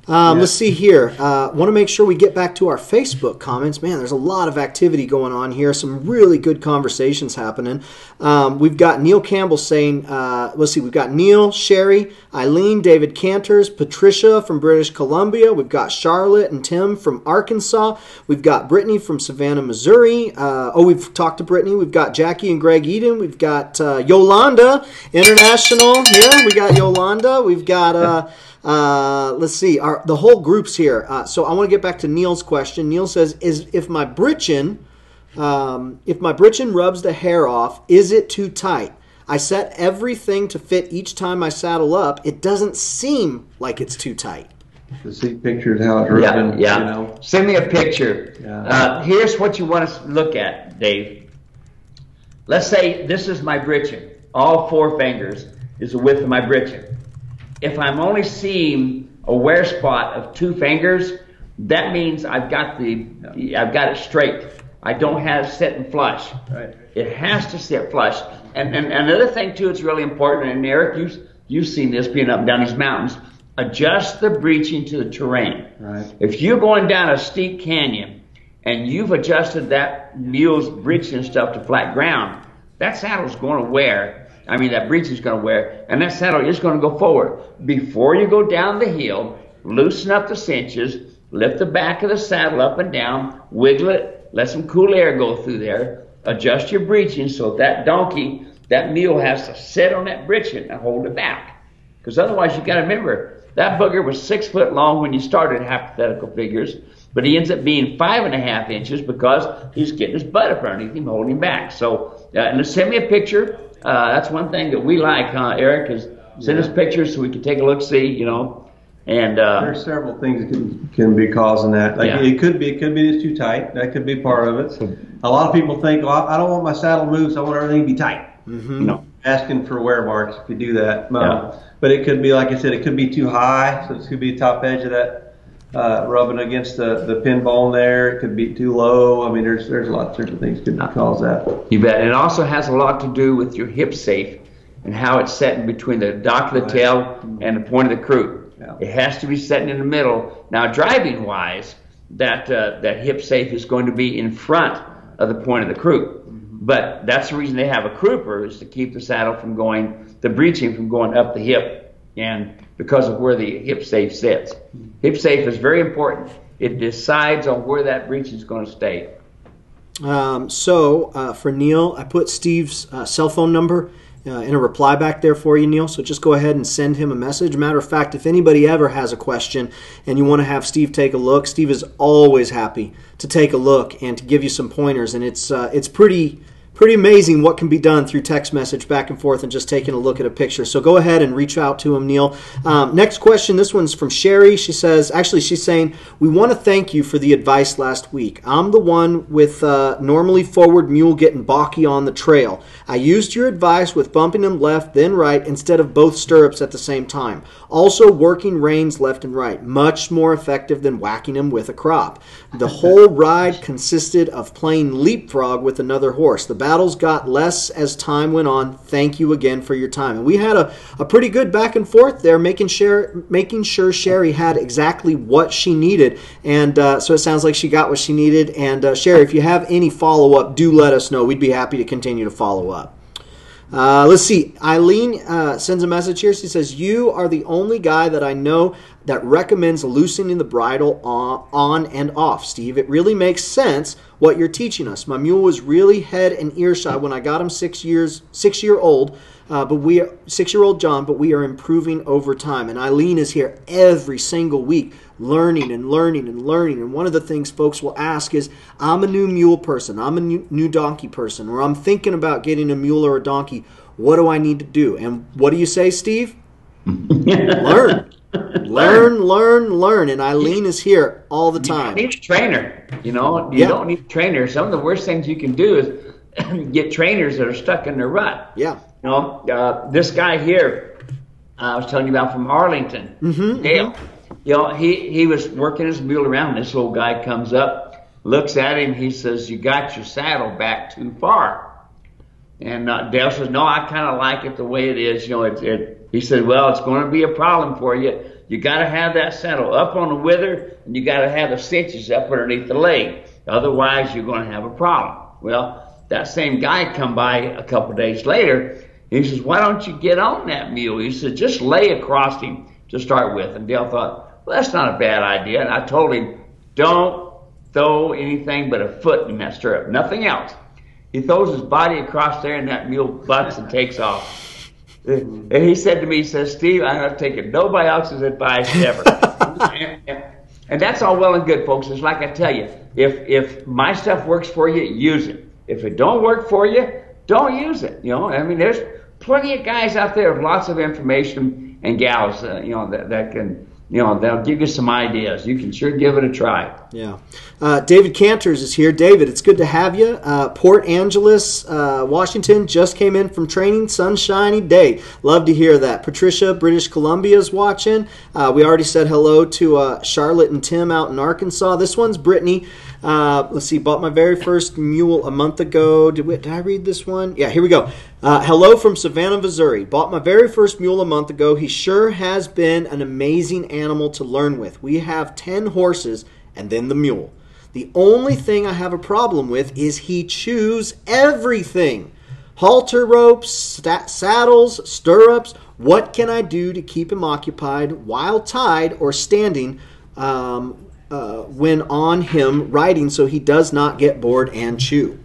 Um, yeah. Let's see here. I uh, want to make sure we get back to our Facebook comments. Man, there's a lot of activity going on here. Some really good conversations happening. Um, we've got Neil Campbell saying, uh, let's see, we've got Neil, Sherry, Eileen, David Canters, Patricia from British Columbia. We've got Charlotte and Tim from Arkansas. We've got Brittany from Savannah, Missouri. Uh, oh, we've talked to Brittany. We've got Jackie and Greg Eden. We've got uh, Yolanda International here. We got Yolanda. We've got... Uh, Uh, let's see, our, the whole group's here. Uh, so I want to get back to Neil's question. Neil says, "Is if my Britchen, um, if my Britchen rubs the hair off, is it too tight? I set everything to fit each time I saddle up. It doesn't seem like it's too tight." To see pictures how it's rubbing, yeah, yeah. You know. Send me a picture. Yeah. Uh, here's what you want to look at, Dave. Let's say this is my Britchen. All four fingers is the width of my Britchen. If I'm only seeing a wear spot of two fingers, that means I've got the, I've got it straight. I don't have it sit and flush. Right. It has to sit flush. And, and another thing too, it's really important. And Eric, you you've seen this being up and down these mountains. Adjust the breeching to the terrain. Right. If you're going down a steep canyon and you've adjusted that mule's breeching stuff to flat ground, that saddle's going to wear. I mean, that breech is going to wear, and that saddle is going to go forward. Before you go down the hill, loosen up the cinches, lift the back of the saddle up and down, wiggle it, let some cool air go through there, adjust your breeching so that donkey, that mule has to sit on that breeching and hold it back. Because otherwise, you got to remember, that booger was six foot long when you started hypothetical figures, but he ends up being five and a half inches because he's getting his butt up underneath him, holding him back. So, uh, and send me a picture. Uh, that's one thing that we like, huh, Eric, is send yeah. us pictures so we can take a look, see, you know. And uh, there's several things that can, can be causing that. Like yeah. it could be, it could be it's too tight. That could be part of it. A lot of people think, well, I don't want my saddle moves. I want everything to be tight. Mm-hmm. You know, asking for wear marks if you do that. Um, yeah. But it could be, like I said, it could be too high, so it could be the top edge of that uh, rubbing against the, the pin bone there. It could be too low. I mean, there's there's a lot of different things could cause that. You bet. And it also has a lot to do with your hip safe and how it's set in between the dock of the tail and the point of the croup. Yeah. It has to be set in the middle. Now, driving wise, that uh, that hip safe is going to be in front of the point of the croup. But that's the reason they have a crouper, is to keep the saddle from going, the breeching from going up the hip, and because of where the hip safe sits. Hip safe is very important. It decides on where that breeching is going to stay. Um, so uh, for Neil, I put Steve's uh, cell phone number uh, in a reply back there for you, Neil. So just go ahead and send him a message. Matter of fact, if anybody ever has a question and you want to have Steve take a look, Steve is always happy to take a look and to give you some pointers. And it's uh, it's pretty... Pretty amazing what can be done through text message back and forth and just taking a look at a picture. So go ahead and reach out to him, Neil. Um, next question, this one's from Sherry. She says, actually she's saying, we want to thank you for the advice last week. I'm the one with uh, normally forward mule getting balky on the trail. I used your advice with bumping him left then right instead of both stirrups at the same time. Also working reins left and right. Much more effective than whacking him with a crop. The whole ride consisted of playing leapfrog with another horse. The battles got less as time went on. Thank you again for your time. And we had a, a pretty good back and forth there, making sure, making sure Sherry had exactly what she needed. And uh, so it sounds like she got what she needed. And uh, Sherry, if you have any follow-up, do let us know. We'd be happy to continue to follow up. Uh, let's see. Eileen uh, sends a message here. She says, you are the only guy that I know that recommends loosening the bridle on, on and off, Steve. It really makes sense what you're teaching us. My mule was really head and ear shy when I got him six years, six-year-old, uh, but we six-year-old John, but we are improving over time. And Eileen is here every single week learning and learning and learning. And one of the things folks will ask is, I'm a new mule person, I'm a new, new donkey person, or I'm thinking about getting a mule or a donkey. What do I need to do? And what do you say, Steve? Learn. Learn, learn, learn, and Eileen is here all the time. You need a trainer, you know. You yeah. don't need a trainer. Some of the worst things you can do is get trainers that are stuck in their rut. Yeah. You know, uh, this guy here, uh, I was telling you about from Arlington, mm-hmm, Dale. Mm-hmm. You know, he he was working his mule around. This little guy comes up, looks at him. He says, "You got your saddle back too far." And uh, Dale says, "No, I kind of like it the way it is." You know, it. it He said, well, it's going to be a problem for you. You got to have that saddle up on the wither, and you got to have the cinches up underneath the leg. Otherwise, you're going to have a problem. Well, that same guy come by a couple of days later. He says, why don't you get on that mule? He said, just lay across him to start with. And Dale thought, well, that's not a bad idea. And I told him, don't throw anything but a foot in that stirrup, nothing else. He throws his body across there, and that mule bucks and takes off. And he said to me, he says, Steve, I'm not taking nobody else's advice ever. And that's all well and good, folks. It's like I tell you, if if my stuff works for you, use it. If it don't work for you, don't use it. You know, I mean, there's plenty of guys out there with lots of information, and gals, uh, you know, that, that can... You know, they'll give you some ideas. You can sure give it a try. Yeah. Uh, David Cantors is here. David, it's good to have you. Uh, Port Angeles, uh, Washington, just came in from training. Sunshiny day. Love to hear that. Patricia, British Columbia is watching. Uh, we already said hello to uh, Charlotte and Tim out in Arkansas. This one's Brittany. Uh, let's see, bought my very first mule a month ago. Did, we, did I read this one? Yeah, here we go. Uh, hello from Savannah, Missouri. Bought my very first mule a month ago. He sure has been an amazing animal to learn with. We have ten horses and then the mule. The only thing I have a problem with is he chews everything. Halter ropes, stat saddles, stirrups. What can I do to keep him occupied while tied or standing um, uh, when on him riding so he does not get bored and chew?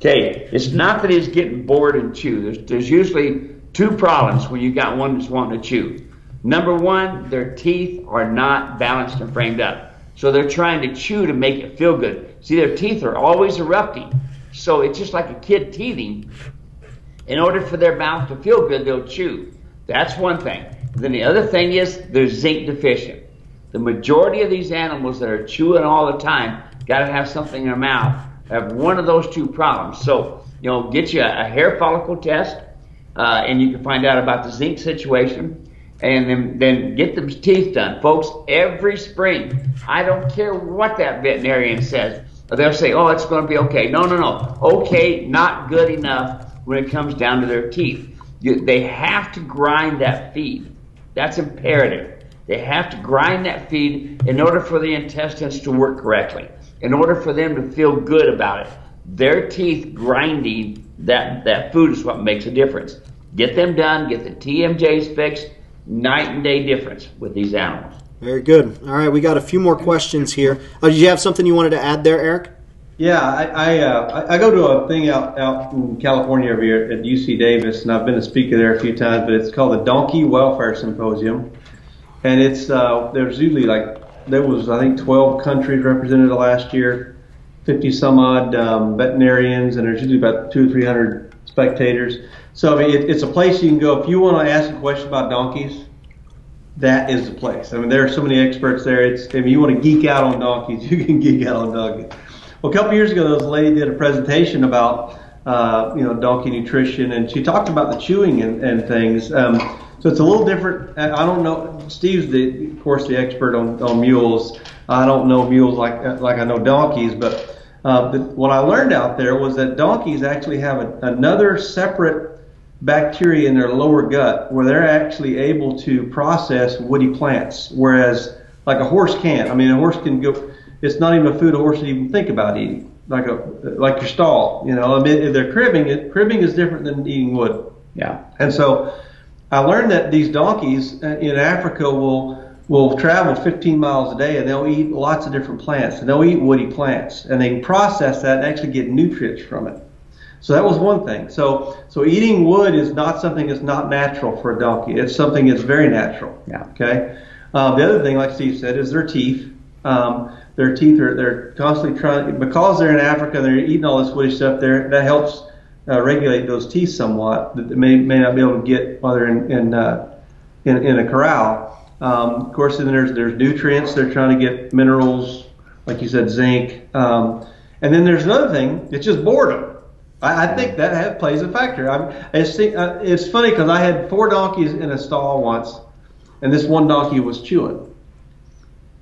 Okay, it's not that he's getting bored and chew. There's, there's usually two problems when you got one that's wanting to chew. Number one, their teeth are not balanced and framed up. So they're trying to chew to make it feel good. See, their teeth are always erupting. So it's just like a kid teething. In order for their mouth to feel good, they'll chew. That's one thing. Then the other thing is they're zinc deficient. The majority of these animals that are chewing all the time got to have something in their mouth, have one of those two problems. So, you know, get you a hair follicle test, uh, and you can find out about the zinc situation. And then, then get them teeth done. Folks, every spring, I don't care what that veterinarian says. They'll say, oh, it's going to be okay. No, no, no. Okay, not good enough when it comes down to their teeth. You, they have to grind that feed. That's imperative. They have to grind that feed in order for the intestines to work correctly, in order for them to feel good about it. Their teeth grinding that, that food is what makes a difference. Get them done. Get the T M Js fixed. Night and day difference with these animals. Very good. All right, we got a few more questions here. Oh, did you have something you wanted to add there, Eric? Yeah, I I, uh, I go to a thing out, out in California every year at U C Davis, and I've been a speaker there a few times, but it's called the Donkey Welfare Symposium. And it's uh, there's usually like, there was I think twelve countries represented last year, fifty some odd um, veterinarians, and there's usually about two or three hundred spectators. So I mean, it, it's a place you can go if you want to ask a question about donkeys. That is the place. I mean, there are so many experts there. It's if you want to geek out on donkeys, you can geek out on donkeys. Well, a couple years ago, this lady did a presentation about uh, you know donkey nutrition, and she talked about the chewing and, and things. Um, so it's a little different. I don't know. Steve's the, of course, the expert on, on mules. I don't know mules like like I know donkeys, but uh, the, what I learned out there was that donkeys actually have a, another separate bacteria in their lower gut where they're actually able to process woody plants, whereas like a horse can't. I mean, a horse can go, it's not even a food a horse would even think about eating, like a like your stall, you know. I mean, if they're cribbing, it cribbing is different than eating wood. Yeah. And so I learned that these donkeys in Africa will will travel fifteen miles a day, and they'll eat lots of different plants, and they'll eat woody plants, and they can process that and actually get nutrients from it. So that was one thing. So so eating wood is not something that's not natural for a donkey. It's something that's very natural. Yeah. Okay. Um, the other thing, like Steve said, is their teeth. Um, their teeth are they're constantly trying, because they're in Africa and they're eating all this woody stuff there. That helps uh, regulate those teeth somewhat that they may may not be able to get while they're in in uh, in, in a corral. Um, of course, then there's there's nutrients. They're trying to get minerals, like you said, zinc. Um, and then there's another thing. It's just boredom. I think that have, plays a factor. I'm, it's, uh, it's funny because I had four donkeys in a stall once, and this one donkey was chewing.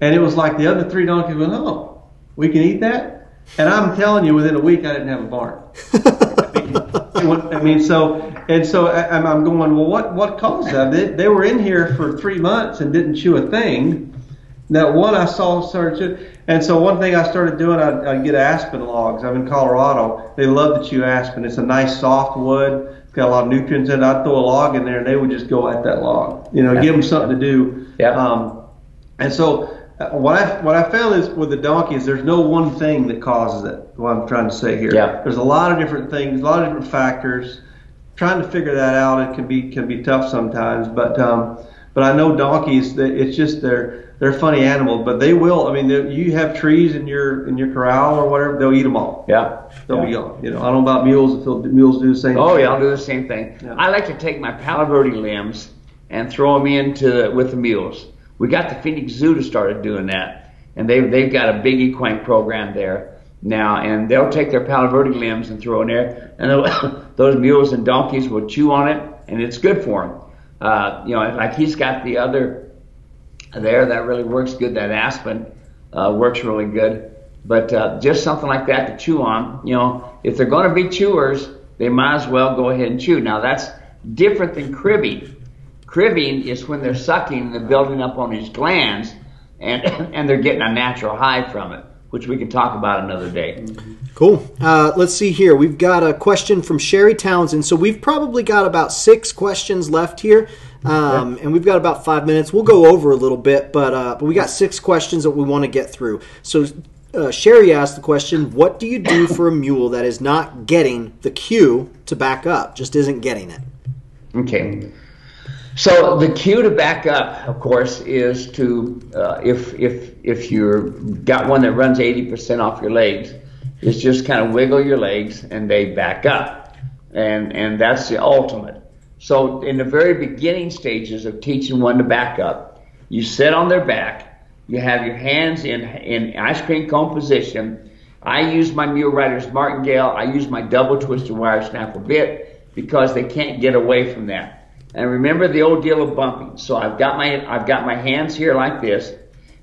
And it was like the other three donkeys went, oh, we can eat that? And I'm telling you, within a week, I didn't have a barn. I, mean, I mean, so, and so I, I'm going, well, what, what caused that? They, they were in here for three months and didn't chew a thing. That one I saw started chewing. And so one thing I started doing, I'd, I'd get aspen logs. I'm in Colorado. They love to chew aspen. It's a nice soft wood. It's got a lot of nutrients in it. I'd throw a log in there, and they would just go at that log. You know, yeah. Give them something to do. Yeah. Um, and so what I what I found is with the donkeys, there's no one thing that causes it. What I'm trying to say here. Yeah. There's a lot of different things, a lot of different factors. Trying to figure that out, it can be can be tough sometimes. But um, but I know donkeys. It's just they're. They're a funny animal, but they will. I mean, you have trees in your in your corral or whatever, they'll eat them all. Yeah, they'll yeah. be gone. You know, I don't know about mules. If they'll, mules do the same. Oh, thing. Yeah, I'll do the same thing. Yeah. I like to take my paloverde limbs and throw them into the, with the mules. We got the Phoenix Zoo to start doing that, and they they've got a big equine program there now, and they'll take their paloverde limbs and throw in there, and those mules and donkeys will chew on it, and it's good for them. Uh, you know, like he's got the other. There, that really works good. That aspen uh, works really good. But uh, just something like that to chew on. You know, if they're going to be chewers, they might as well go ahead and chew. Now that's different than cribbing. Cribbing is when they're sucking and they're building up on these glands, and and they're getting a natural high from it, which we can talk about another day. Cool. Uh, let's see here. We've got a question from Sherry Townsend. So we've probably got about six questions left here. Um, and we've got about five minutes. We'll go over a little bit, but uh, but we got six questions that we want to get through. So uh, Sherry asked the question, what do you do for a mule that is not getting the cue to back up, just isn't getting it? Okay. So the cue to back up, of course, is to uh, if if if you've got one that runs eighty percent off your legs, is just kind of wiggle your legs and they back up, and and that's the ultimate. So in the very beginning stages of teaching one to back up, you sit on their back, you have your hands in in ice cream cone position. I use my Mule Rider's Martingale. I use my double twisted wire snaffle bit because they can't get away from that. And remember the old deal of bumping. So I've got my I've got my hands here like this.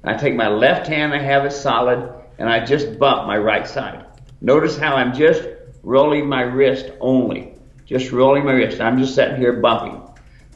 I take my left hand, I have it solid, and I just bump my right side. Notice how I'm just rolling my wrist only. Just rolling my wrist. I'm just sitting here bumping.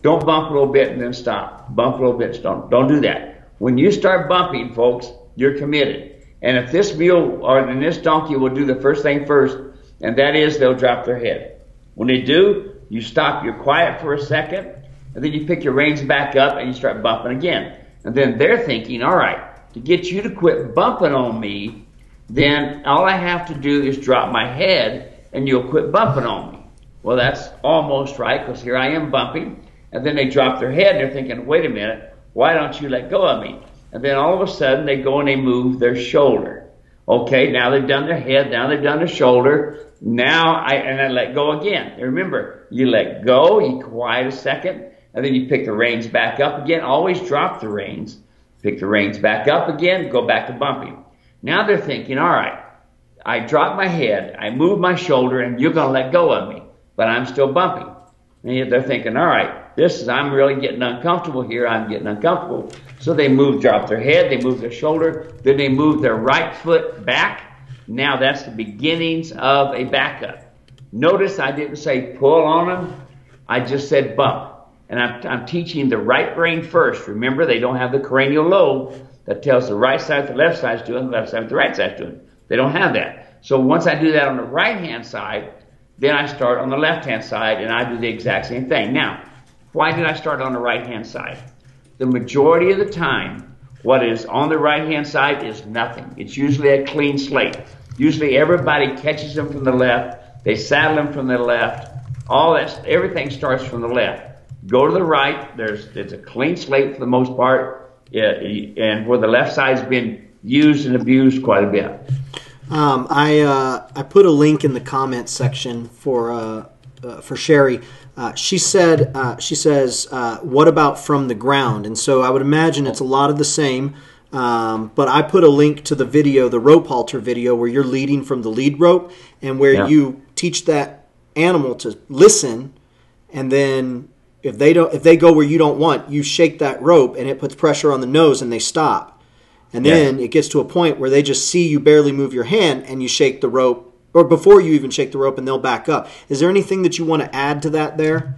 Don't bump a little bit and then stop. Bump a little bit, don't don't do that. When you start bumping, folks, you're committed. And if this mule or and this donkey will do the first thing first, and that is they'll drop their head. When they do, you stop, you're quiet for a second, and then you pick your reins back up and you start bumping again. And then they're thinking, all right, to get you to quit bumping on me, then all I have to do is drop my head and you'll quit bumping on me. Well, that's almost right, because here I am bumping. And then they drop their head and they're thinking, wait a minute, why don't you let go of me? And then all of a sudden they go and they move their shoulder. Okay, now they've done their head, now they've done their shoulder. Now I and I let go again. And remember, you let go, you quiet a second, and then you pick the reins back up again. Always drop the reins, pick the reins back up again, go back to bumping. Now they're thinking, all right, I drop my head, I move my shoulder, and you're going to let go of me, but I'm still bumping. And they're thinking, all right, this is I'm really getting uncomfortable here. I'm getting uncomfortable. So they move, drop their head, they move their shoulder, then they move their right foot back. Now that's the beginnings of a backup. Notice I didn't say pull on them. I just said bump. And I'm, I'm teaching the right brain first. Remember, they don't have the cranial lobe that tells the right side the left side's doing, the left side the right side's doing. They don't have that. So once I do that on the right-hand side, then I start on the left-hand side, and I do the exact same thing. Now, why did I start on the right-hand side? The majority of the time, what is on the right-hand side is nothing. It's usually a clean slate. Usually everybody catches them from the left. They saddle them from the left. All that, everything starts from the left. Go to the right. There's it's a clean slate for the most part, and where the left side's been used and abused quite a bit. Um, I uh, I put a link in the comments section for uh, uh, for Sherry. Uh, she said, uh, she says, uh, what about from the ground? And so I would imagine it's a lot of the same, um, but I put a link to the video, the rope halter video, where you're leading from the lead rope and where yeah. you teach that animal to listen. And then if they don't, if they go where you don't want, you shake that rope and it puts pressure on the nose and they stop. And yeah. then it gets to a point where they just see you barely move your hand and you shake the rope. Or before you even shake the rope and they'll back up. Is there anything that you want to add to that there?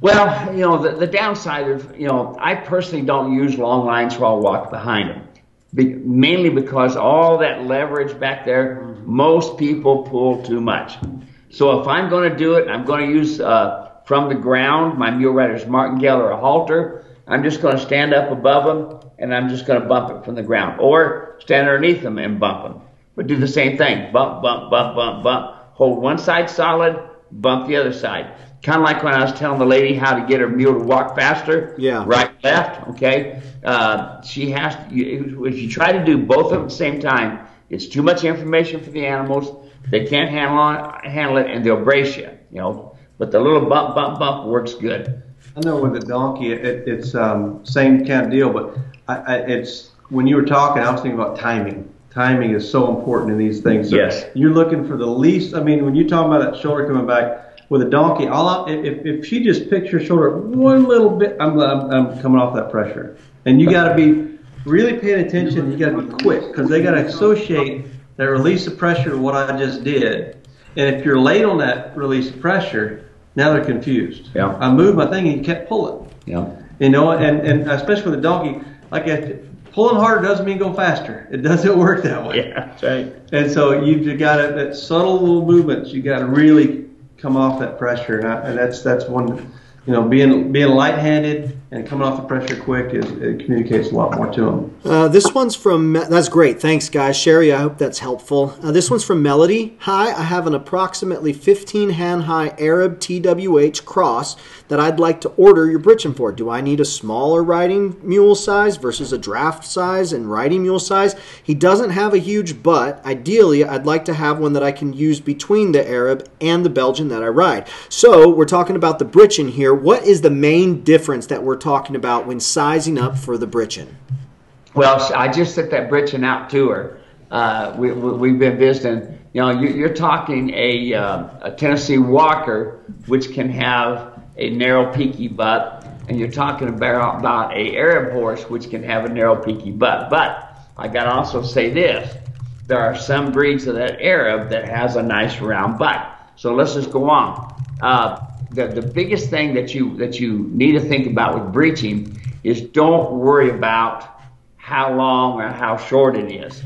Well, you know, the, the downside of, you know, I personally don't use long lines where I'll walk behind them. Be, mainly because all that leverage back there, most people pull too much. So if I'm going to do it, I'm going to use uh, from the ground, my Mule Rider's Martingale or a halter. I'm just going to stand up above them and I'm just going to bump it from the ground. Or stand underneath them and bump them. But do the same thing, bump, bump, bump, bump, bump. Hold one side solid, bump the other side. Kind of like when I was telling the lady how to get her mule to walk faster, yeah. right, left, okay? Uh, she has to, you, if you try to do both of them at the same time, it's too much information for the animals. They can't handle, on, handle it, and they'll brace you, you know? But the little bump, bump, bump works good. I know with the donkey, it, it, it's um, same kind of deal, but I, I, it's when you were talking, I was thinking about timing. Timing is so important in these things. So yes. You're looking for the least, I mean, when you talk about that shoulder coming back with a donkey, all I, if, if she just picks your shoulder one little bit, I'm, I'm, I'm coming off that pressure. And you got to be really paying attention. You got to be quick because they got to associate that release of pressure to what I just did. And if you're late on that release of pressure, now they're confused. Yeah. I moved my thing and you kept pulling. Yeah. You know, and, and especially with a donkey, like I pulling harder doesn't mean go faster. It doesn't work that way. Yeah, that's right. And so you've got to, that subtle little movements. You got to really come off that pressure, and, I, and that's that's one. You know, being being light-handed and coming off the pressure quick, is, it communicates a lot more to them. Uh, this one's from, that's great. Thanks, guys. Sherry, I hope that's helpful. Uh, this one's from Melody. Hi, I have an approximately fifteen hand high Arab T W H cross that I'd like to order your Britchen for. Do I need a smaller riding mule size versus a draft size and riding mule size? He doesn't have a huge butt. Ideally, I'd like to have one that I can use between the Arab and the Belgian that I ride. So we're talking about the Britchen here. What is the main difference that we're talking about when sizing up for the Britchen? Well, I just sent that Britchen out to her. Uh, we, we, we've been visiting. You know, you, you're talking a, uh, a Tennessee Walker, which can have a narrow peaky butt, and you're talking about, about a Arab horse, which can have a narrow peaky butt. But I got to also say this. There are some breeds of that Arab that has a nice round butt. So let's just go on. Uh, The, the biggest thing that you that you need to think about with breaching is don't worry about how long or how short it is.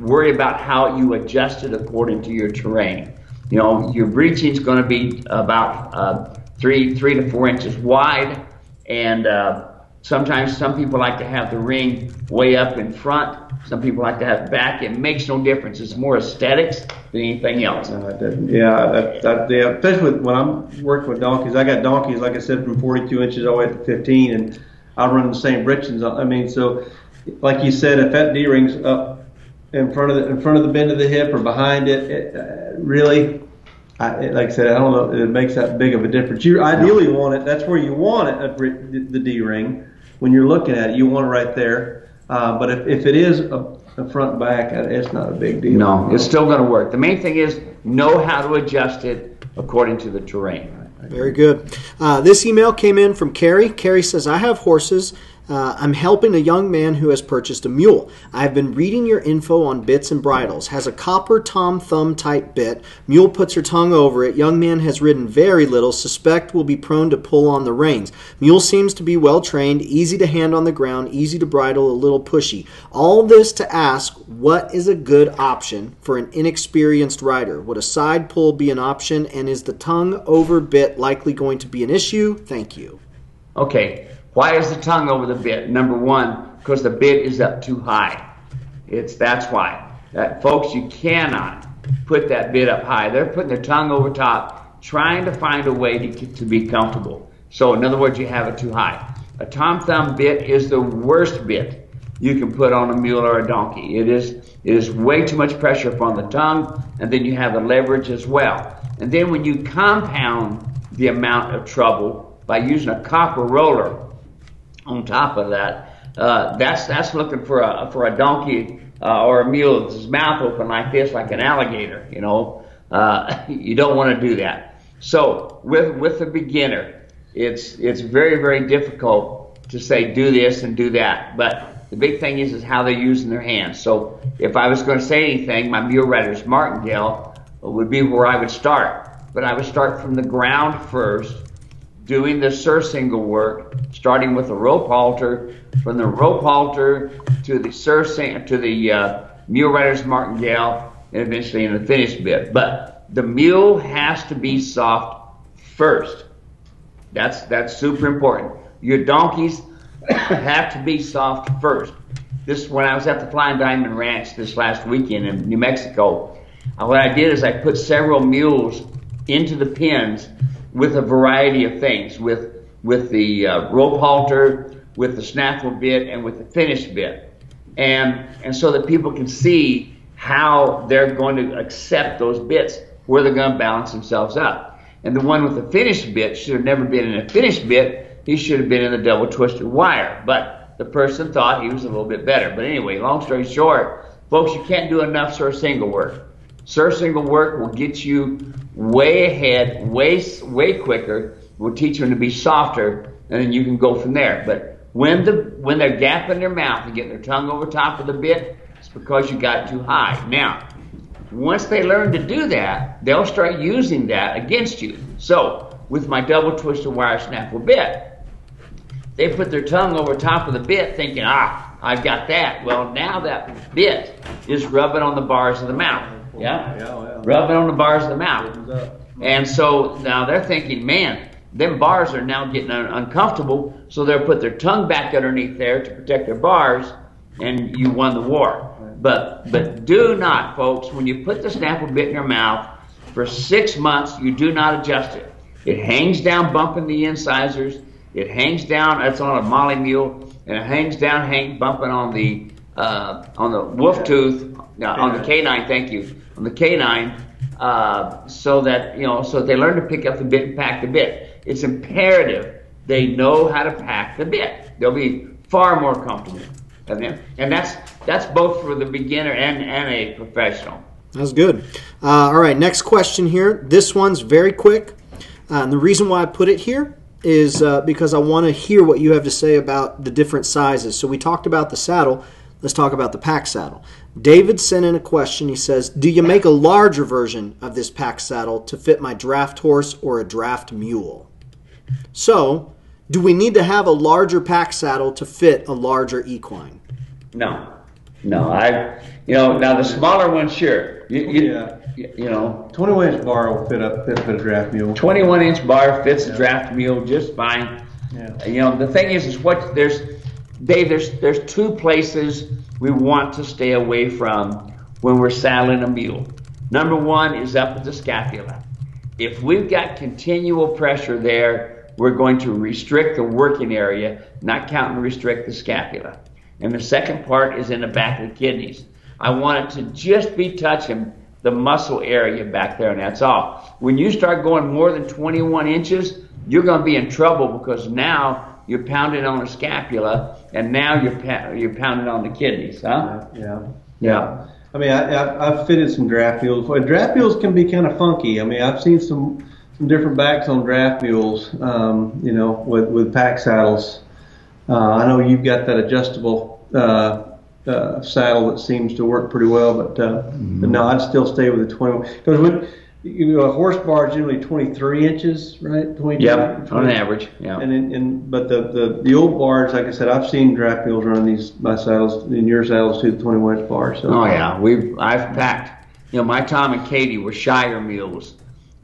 Worry about how you adjust it according to your terrain. You know, your breaching is going to be about uh, three three to four inches wide, and uh, sometimes some people like to have the ring way up in front. Some people like to have it back. It makes no difference. It's more aesthetics than anything else. No, it doesn't. Yeah, that, that, yeah, especially with, when I'm working with donkeys. I got donkeys, like I said, from forty-two inches all the way to fifteen, and I run the same Britchens. I mean, so like you said, if that D ring's up in front of the in front of the bend of the hip or behind it, it uh, really, I, like I said, I don't know if it makes that big of a difference. You ideally want it. That's where you want it. A, the D ring, when you're looking at it, you want it right there. Uh, but if, if it is a, a front back, it's not a big deal. No, it's still going to work. The main thing is know how to adjust it according to the terrain. Very good. Uh, this email came in from Carrie. Carrie says, I have horses. Uh, I'm helping a young man who has purchased a mule. I've been reading your info on bits and bridles. Has a copper tom thumb type bit. Mule puts her tongue over it. Young man has ridden very little. Suspect will be prone to pull on the reins. Mule seems to be well trained, easy to hand on the ground, easy to bridle, a little pushy. All this to ask, what is a good option for an inexperienced rider? Would a side pull be an option, and is the tongue over bit likely going to be an issue? Thank you. Okay. Why is the tongue over the bit? Number one, because the bit is up too high. It's that's why. That, folks, you cannot put that bit up high. They're putting their tongue over top, trying to find a way to, to be comfortable. So in other words, you have it too high. A tom thumb bit is the worst bit you can put on a mule or a donkey. It is, it is way too much pressure upon the tongue, and then you have the leverage as well. And then when you compound the amount of trouble by using a copper roller, on top of that, uh, that's that's looking for a for a donkey uh, or a mule with his mouth open like this, like an alligator. You know, uh, you don't want to do that. So with with a beginner, it's it's very very difficult to say do this and do that. But the big thing is is how they're using their hands. So if I was going to say anything, my Mule Rider's Martingale would be where I would start. But I would start from the ground first, doing the surcingle work, starting with the rope halter, from the rope halter to the surcingle, to the uh, Mule Rider's Martingale, and eventually in the finished bit. But the mule has to be soft first. That's that's super important. Your donkeys have to be soft first. This when I was at the Flying Diamond Ranch this last weekend in New Mexico, uh, what I did is I put several mules into the pens with a variety of things, with with the uh, rope halter, with the snaffle bit, and with the finish bit, and and so that people can see how they're going to accept those bits, where they're going to balance themselves up. And the one with the finish bit should have never been in a finish bit. He should have been in the double twisted wire, but the person thought he was a little bit better. But anyway, long story short, folks, you can't do enough surcingle work. Surcingle work will get you way ahead, way way quicker. We'll teach them to be softer, and then you can go from there. But when the when they're gapping their mouth and getting their tongue over top of the bit, it's because you got too high. Now, once they learn to do that, they'll start using that against you. So, with my double twisted wire snaffle bit, they put their tongue over top of the bit, thinking, "Ah, I've got that." Well, now that bit is rubbing on the bars of the mouth. Yeah, yeah, yeah. Rubbing on the bars of the mouth. And so now they're thinking, man, them bars are now getting un uncomfortable, so they'll put their tongue back underneath there to protect their bars, and you won the war. But, but do not, folks, when you put the snaffle bit in your mouth, for six months, you do not adjust it. It hangs down bumping the incisors. It hangs down, it's on a molly mule, and it hangs down hang, bumping on the, uh, on the wolf tooth, uh, on the canine, thank you, on the canine, uh, so that, you know, so they learn to pick up the bit and pack the bit. It's imperative they know how to pack the bit. They'll be far more comfortable. And, then, and that's that's both for the beginner and, and a professional. That's good. Uh, all right, next question here. This one's very quick. Uh, and the reason why I put it here is uh, because I want to hear what you have to say about the different sizes. So we talked about the saddle. Let's talk about the pack saddle. David sent in a question. He says, do you make a larger version of this pack saddle to fit my draft horse or a draft mule? So, do we need to have a larger pack saddle to fit a larger equine? No, no. I, you know, now the smaller one, sure. You, you, yeah. you, you know, twenty-one inch bar will fit up fit, fit a draft mule. twenty-one inch bar fits yeah. a draft mule just fine. Yeah. You know, the thing is, is what there's, Dave. There's there's two places we want to stay away from when we're saddling a mule. Number one is up at the scapula. If we've got continual pressure there, we're going to restrict the working area, not count and restrict the scapula. And the second part is in the back of the kidneys. I want it to just be touching the muscle area back there, and that's all. When you start going more than twenty-one inches, you're going to be in trouble because now you're pounding on the scapula, and now you're, you're pounding on the kidneys, huh? Yeah. Yeah. I mean, I, I, I've fitted some draft mules. Draft mules can be kind of funky. I mean, I've seen some... Some different backs on draft mules, um, you know, with, with pack saddles. Uh, I know you've got that adjustable uh, uh, saddle that seems to work pretty well, but, uh, mm-hmm. but no, I'd still stay with the twenty-one. Because you know, a horse bar is generally twenty-three inches, right? twenty-two, yep, on average. Yeah. And in, in, but the, the the old bars, like I said, I've seen draft mules run these my saddles and your saddles too, the twenty-one inch bars. So. Oh yeah, we've I've packed. You know, my Tom and Katie were Shire mules.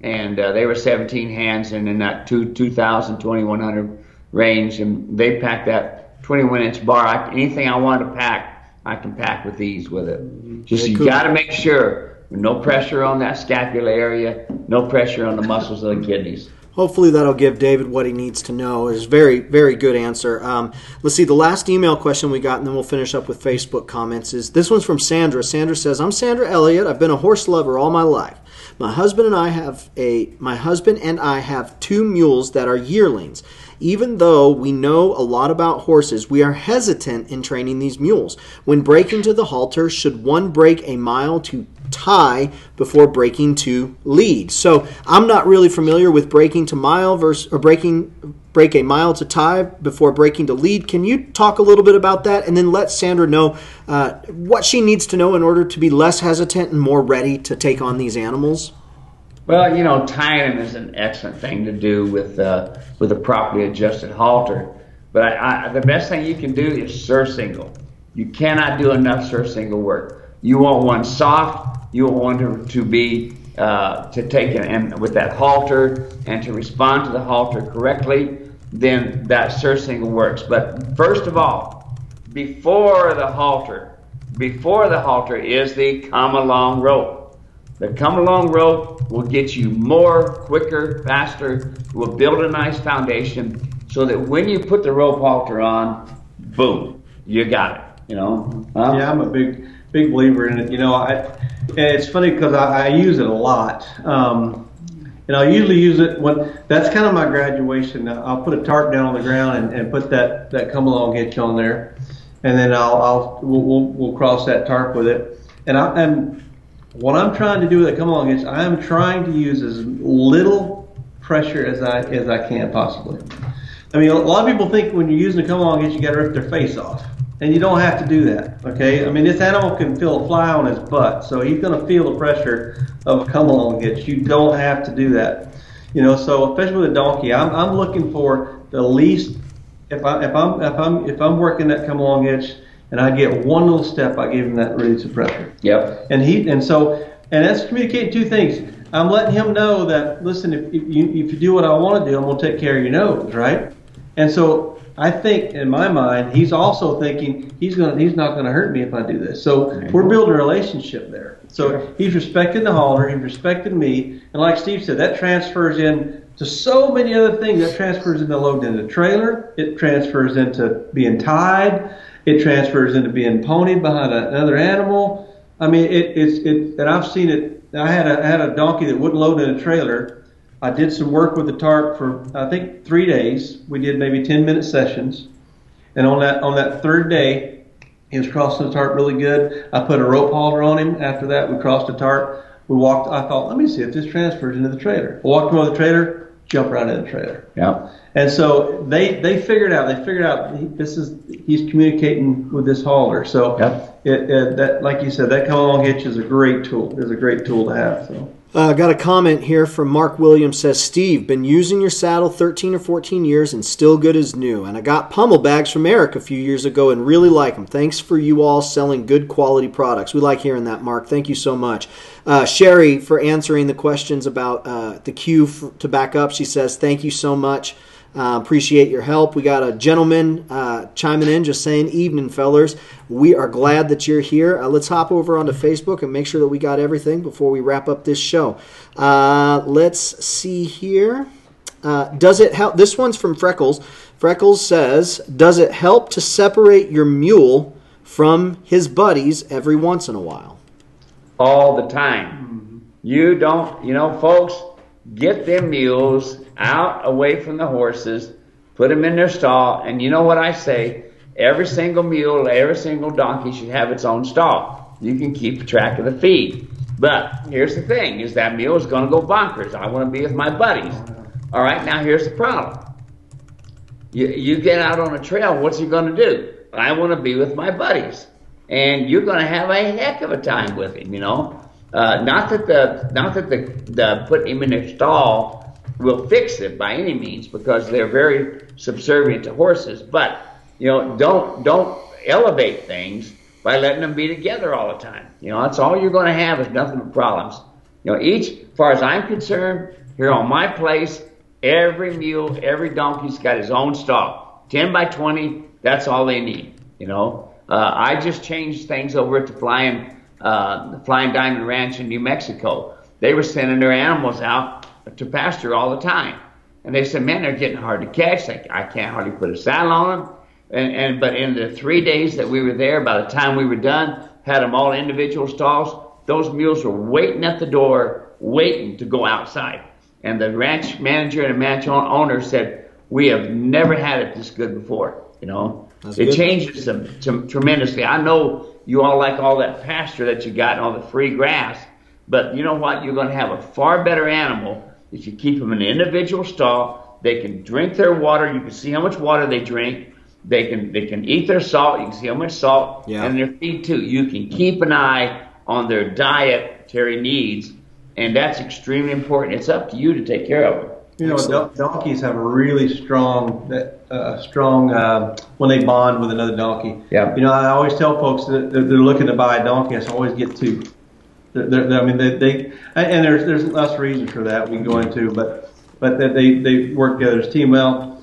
And uh, they were seventeen hands and in that two thousand, twenty-one hundred range, and they packed that twenty-one inch bar. I, anything I wanted to pack, I can pack with ease with it. Just you got to make sure no pressure on that scapular area, no pressure on the muscles of the kidneys. Hopefully that'll give David what he needs to know. It's a very, very good answer. Um, let's see, the last email question we got, and then we'll finish up with Facebook comments, is this one's from Sandra. Sandra says, I'm Sandra Elliott. I've been a horse lover all my life. My husband and I have a my husband and I have two mules that are yearlings. Even though we know a lot about horses, we are hesitant in training these mules. When breaking to the halter, should one break a mile to tie before breaking to lead? So I'm not really familiar with breaking to mile versus or breaking break a mile to tie before breaking to lead. Can you talk a little bit about that, and then let Sandra know uh, what she needs to know in order to be less hesitant and more ready to take on these animals? Well, you know, tying them is an excellent thing to do with uh, with a properly adjusted halter. But I, I, the best thing you can do is surcingle. You cannot do enough surcingle work. You want one soft. You want one to, to be uh, to take an, and with that halter and to respond to the halter correctly. Then that surcingle works. But first of all, before the halter, before the halter is the come along rope. The come-along rope will get you more, quicker, faster, will build a nice foundation so that when you put the rope halter on, boom, you got it, you know? Huh? Yeah, I'm a big big believer in it. You know, I, and it's funny because I, I use it a lot. Um, and I'll usually use it when, that's kind of my graduation. I'll put a tarp down on the ground and, and put that, that come-along hitch on there. And then I'll, I'll we'll, we'll, we'll cross that tarp with it. And I, I'm... What I'm trying to do with it, come along, is I'm trying to use as little pressure as I as I can possibly. I mean, a lot of people think when you're using a come along, you got to rip their face off, and you don't have to do that. Okay, I mean, this animal can feel a fly on his butt, so he's going to feel the pressure of a come along hitch. You don't have to do that, you know. So especially with a donkey, I'm I'm looking for the least. If I if I'm if I'm if I'm working that come along hitch, and I get one little step, I give him that release of pressure. Yep. And he and so and that's communicating two things. I'm letting him know that, listen, if, if, you, if you do what I want to do, I'm going to take care of your nose, right? And so I think, in my mind, he's also thinking he's going he's not going to hurt me if I do this. So we're building a relationship there. So he's respected the hauler, he's respected me, and like Steve said, that transfers in to so many other things. That transfers into loading into the trailer, it transfers into being tied, it transfers into being ponied behind another animal. I mean, it, it's it, and I've seen it. I had a I had a donkey that wouldn't load in a trailer. I did some work with the tarp for, I think, three days. We did maybe ten minute sessions. And on that on that third day, he was crossing the tarp really good. I put a rope hauler on him. After that, we crossed the tarp. We walked, I thought, let me see if this transfers into the trailer. I walked him over the trailer, jumped right into the trailer. Yeah. And so they, they figured out, they figured out this is, he's communicating with this hauler. So yep. it, it, that, like you said, that come along hitch is a great tool. It's a great tool to have, so. I uh, got a comment here from Mark Williams. Says, Steve, been using your saddle thirteen or fourteen years and still good as new. And I got pommel bags from Eric a few years ago and really like them. Thanks for you all selling good quality products. We like hearing that, Mark. Thank you so much. Uh, Sherry, for answering the questions about uh, the queue for, to back up. She says, thank you so much. Uh, appreciate your help. We got a gentleman uh, chiming in just saying, evening, fellers. We are glad that you're here. Uh, let's hop over onto Facebook and make sure that we got everything before we wrap up this show. Uh, let's see here. Uh, does it help? This one's from Freckles. Freckles says, does it help to separate your mule from his buddies every once in a while? All the time. You don't, you know, folks, get them mules out away from the horses, put them in their stall, and you know what I say, every single mule, every single donkey should have its own stall. You can keep track of the feed. But here's the thing, is that mule is going to go bonkers. I want to be with my buddies. All right, now here's the problem. You, you get out on a trail, what's he going to do? I want to be with my buddies. And you're going to have a heck of a time with him, you know. Uh, not that the, not that the, the putting him in their stall will fix it by any means, because they're very subservient to horses, but you know, don't don't elevate things by letting them be together all the time. You know, that's all you're going to have is nothing but problems. You know, each, as far as I'm concerned, here on my place, every mule, every donkey's got his own stall, ten by twenty. That's all they need. You know, uh, I just changed things over at the Flying uh, the Flying Diamond Ranch in New Mexico. They were sending their animals out to pasture all the time, and they said, man, they're getting hard to catch. Like, I can't hardly put a saddle on them. And, and but in the three days that we were there, by the time we were done, had them all individual stalls. Those mules were waiting at the door, waiting to go outside. And the ranch manager and the ranch owner said, we have never had it this good before. You know, that's it good. Changes them t- tremendously. I know you all like all that pasture that you got and all the free grass, but you know what? You're going to have a far better animal if you keep them in an individual stall. They can drink their water. You can see how much water they drink. They can they can eat their salt. You can see how much salt. Yeah. And their feed, too. You can keep an eye on their dietary needs, and that's extremely important. It's up to you to take care of them. You know, don- donkeys have a really strong, uh, strong uh, when they bond with another donkey. Yeah. You know, I always tell folks that they're looking to buy a donkey. I always get two. They're, they're, I mean, they, they, and there's there's lots of reasons for that we can go into, but but they they work together as a team. Well,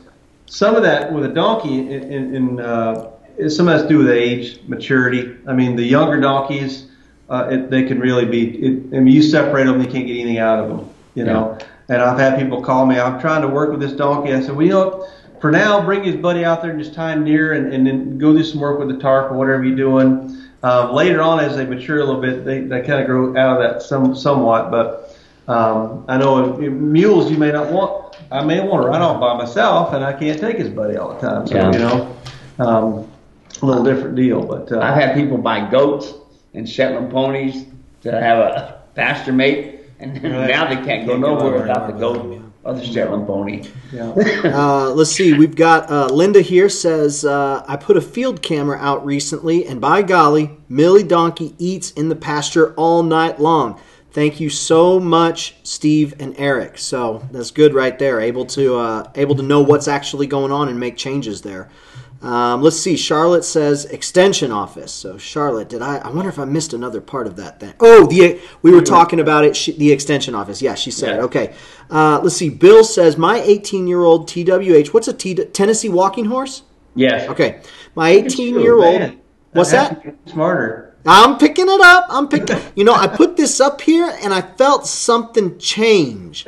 some of that with a donkey in, in, in uh, some of that's to do with age, maturity. I mean, the younger donkeys, uh, it, they can really be. It, I mean, you separate them, you can't get anything out of them, you know. Yeah. And I've had people call me. I'm trying to work with this donkey. I said, well, you know what? For now, bring his buddy out there and just tie him near, and, and then go do some work with the tarp or whatever you're doing. Um, later on, as they mature a little bit, they, they kind of grow out of that some somewhat. But um, I know if, if mules, you may not want. I may want to ride off by myself, and I can't take his buddy all the time. So yeah. You know, um, a little different deal. But uh, I've had people buy goats and Shetland ponies to have a pasture mate, and right. Now they can't go nowhere without the goat. Yeah. Other Shetland pony. Yeah. uh, let's see. We've got uh, Linda here says, uh, I put a field camera out recently, and by golly, Millie Donkey eats in the pasture all night long. Thank you so much, Steve and Eric. So that's good right there. Able to uh, able to know what's actually going on and make changes there. Um, let's see. Charlotte says extension office. So Charlotte, did I? I wonder if I missed another part of that thing. Oh, the we were talking about it. She, the extension office. Yeah, she said yeah. it. Okay. Uh, let's see. Bill says my eighteen-year-old T W H. What's a T, Tennessee Walking Horse? Yes. Okay. My eighteen-year-old. What's that? Smarter. I'm picking it up. I'm picking. You know, I put this up here, and I felt something change.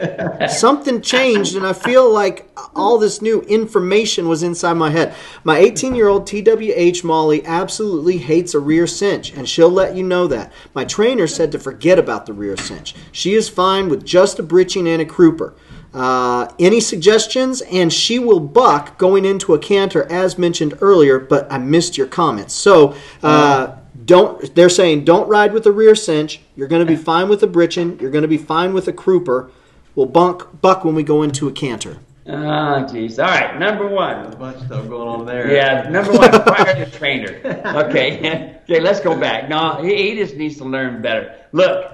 Something changed, and I feel like all this new information was inside my head. My eighteen-year-old T W H Molly absolutely hates a rear cinch, and she'll let you know that. My trainer said to forget about the rear cinch. She is fine with just a britching and a crouper. Uh, any suggestions? And she will buck going into a canter, as mentioned earlier, but I missed your comments. So, uh... Don't, they're saying don't ride with a rear cinch. You're going to be fine with a Britchen. You're going to be fine with a crouper. We'll bunk, buck when we go into a canter. Ah, oh, geez. All right, number one. There's a bunch of stuff going on there. Yeah, number one, fire the trainer. Okay, okay, let's go back. No, he just needs to learn better. Look,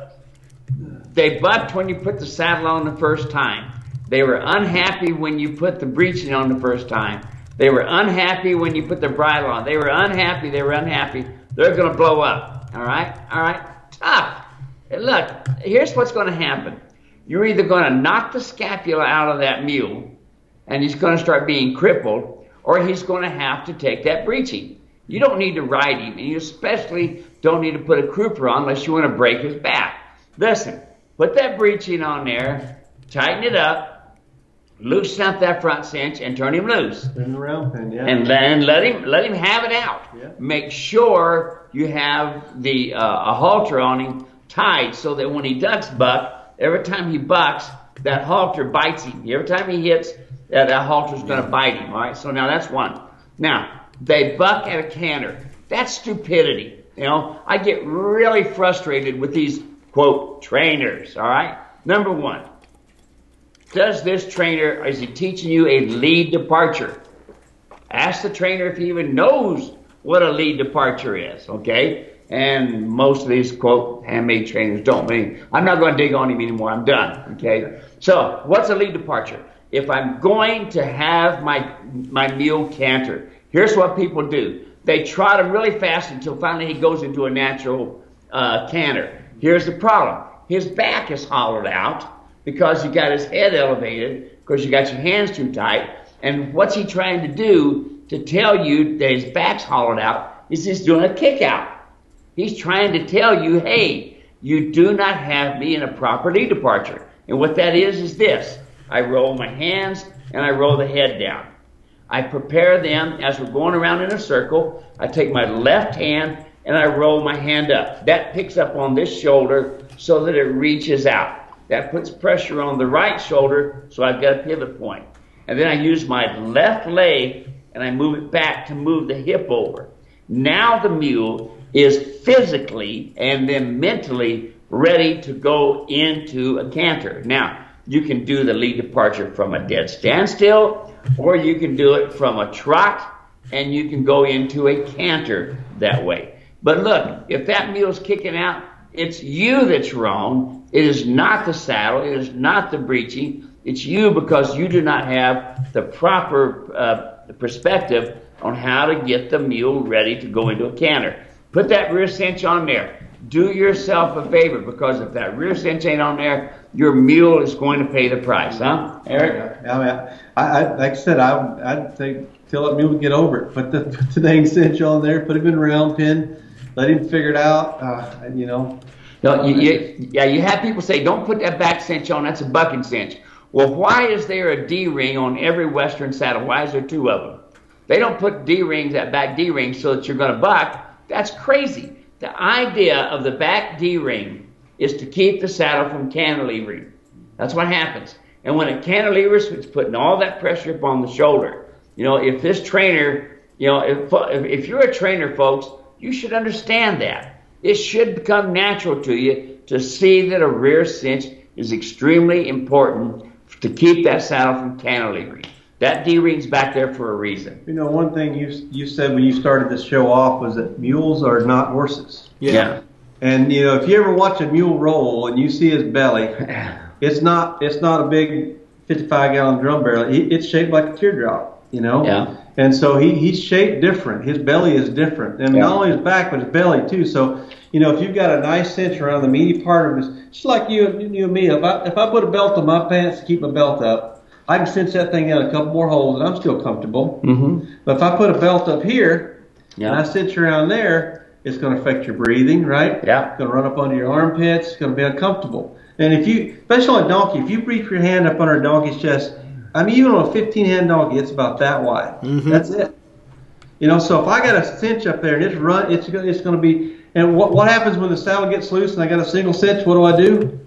they bucked when you put the saddle on the first time. They were unhappy when you put the Britchen on the first time. They were unhappy when you put the bridle on. They were unhappy. They were unhappy. They're going to blow up, all right? All right, tough. Look, here's what's going to happen. You're either going to knock the scapula out of that mule, and he's going to start being crippled, or he's going to have to take that breeching. You don't need to ride him, and you especially don't need to put a crouper on unless you want to break his back. Listen, put that breeching on there, tighten it up, loosen up that front cinch, and turn him loose. Turn the round pin, yeah. And then let him, let him have it out. Yeah. Make sure you have the uh, a halter on him tied so that when he ducks buck, every time he bucks, that halter bites him. Every time he hits, uh, that halter's going to bite him. All right. So now that's one. Now they buck at a canter. That's stupidity. You know, I get really frustrated with these quote trainers. All right. Number one, does this trainer, is he teaching you a lead departure? Ask the trainer if he even knows what a lead departure is, okay? And most of these, quote, handmade trainers don't mean. I'm not going to dig on him anymore. I'm done, okay? So what's a lead departure? If I'm going to have my, my mule canter, here's what people do. They trot him really fast until finally he goes into a natural uh, canter. Here's the problem. His back is hollowed out because you got his head elevated, because you got your hands too tight. And what's he trying to do to tell you that his back's hollowed out is he's doing a kick out. He's trying to tell you, hey, you do not have me in a proper lead departure. And what that is is this. I roll my hands and I roll the head down. I prepare them as we're going around in a circle. I take my left hand and I roll my hand up. That picks up on this shoulder so that it reaches out. That puts pressure on the right shoulder, so I've got a pivot point. And then I use my left leg and I move it back to move the hip over. Now the mule is physically and then mentally ready to go into a canter. Now, you can do the lead departure from a dead standstill, or you can do it from a trot, and you can go into a canter that way. But look, if that mule's kicking out, it's you that's wrong. It is not the saddle. It is not the breeching. It's you because you do not have the proper uh, the perspective on how to get the mule ready to go into a canter. Put that rear cinch on there. Do yourself a favor, because if that rear cinch ain't on there, your mule is going to pay the price, huh, Eric? Yeah, I mean, I, I, like I said, I, I think till that mule would get over it. Put the, put the dang cinch on there. Put him in a round pin. Let him figure it out. Uh, and, you know. No, you, you, yeah, you have people say, don't put that back cinch on. That's a bucking cinch. Well, why is there a D-ring on every Western saddle? Why is there two of them? They don't put D-rings, that back D-ring, so that you're going to buck. That's crazy. The idea of the back D-ring is to keep the saddle from cantilevering. That's what happens. And when it cantilevers, it's putting all that pressure upon the shoulder. You know, if this trainer, you know, if, if you're a trainer, folks, you should understand that. It should become natural to you to see that a rear cinch is extremely important to keep that saddle from cantilevering. That D-ring's back there for a reason. You know, one thing you you said when you started this show off was that mules are not horses. Yeah. yeah. And you know, if you ever watch a mule roll and you see his belly, it's not it's not a big fifty-five gallon drum barrel. It's shaped like a teardrop. you know? Yeah. And so he, he's shaped different. His belly is different. And yeah. not only his back, but his belly, too. So, you know, if you've got a nice cinch around the meaty part of his, just like you, you and me, if I, if I put a belt on my pants to keep my belt up, I can cinch that thing out a couple more holes, and I'm still comfortable. Mm-hmm. But if I put a belt up here, yeah. and I cinch around there, it's going to affect your breathing, right? Yeah. It's going to run up under your armpits. It's going to be uncomfortable. And if you, especially on a donkey, if you reach your hand up under a donkey's chest, I mean, even on a fifteen-hand donkey, it's about that wide. Mm-hmm. That's it. You know, so if I got a cinch up there and it's run, it's it's going to be. And what what happens when the saddle gets loose and I got a single cinch? What do I do?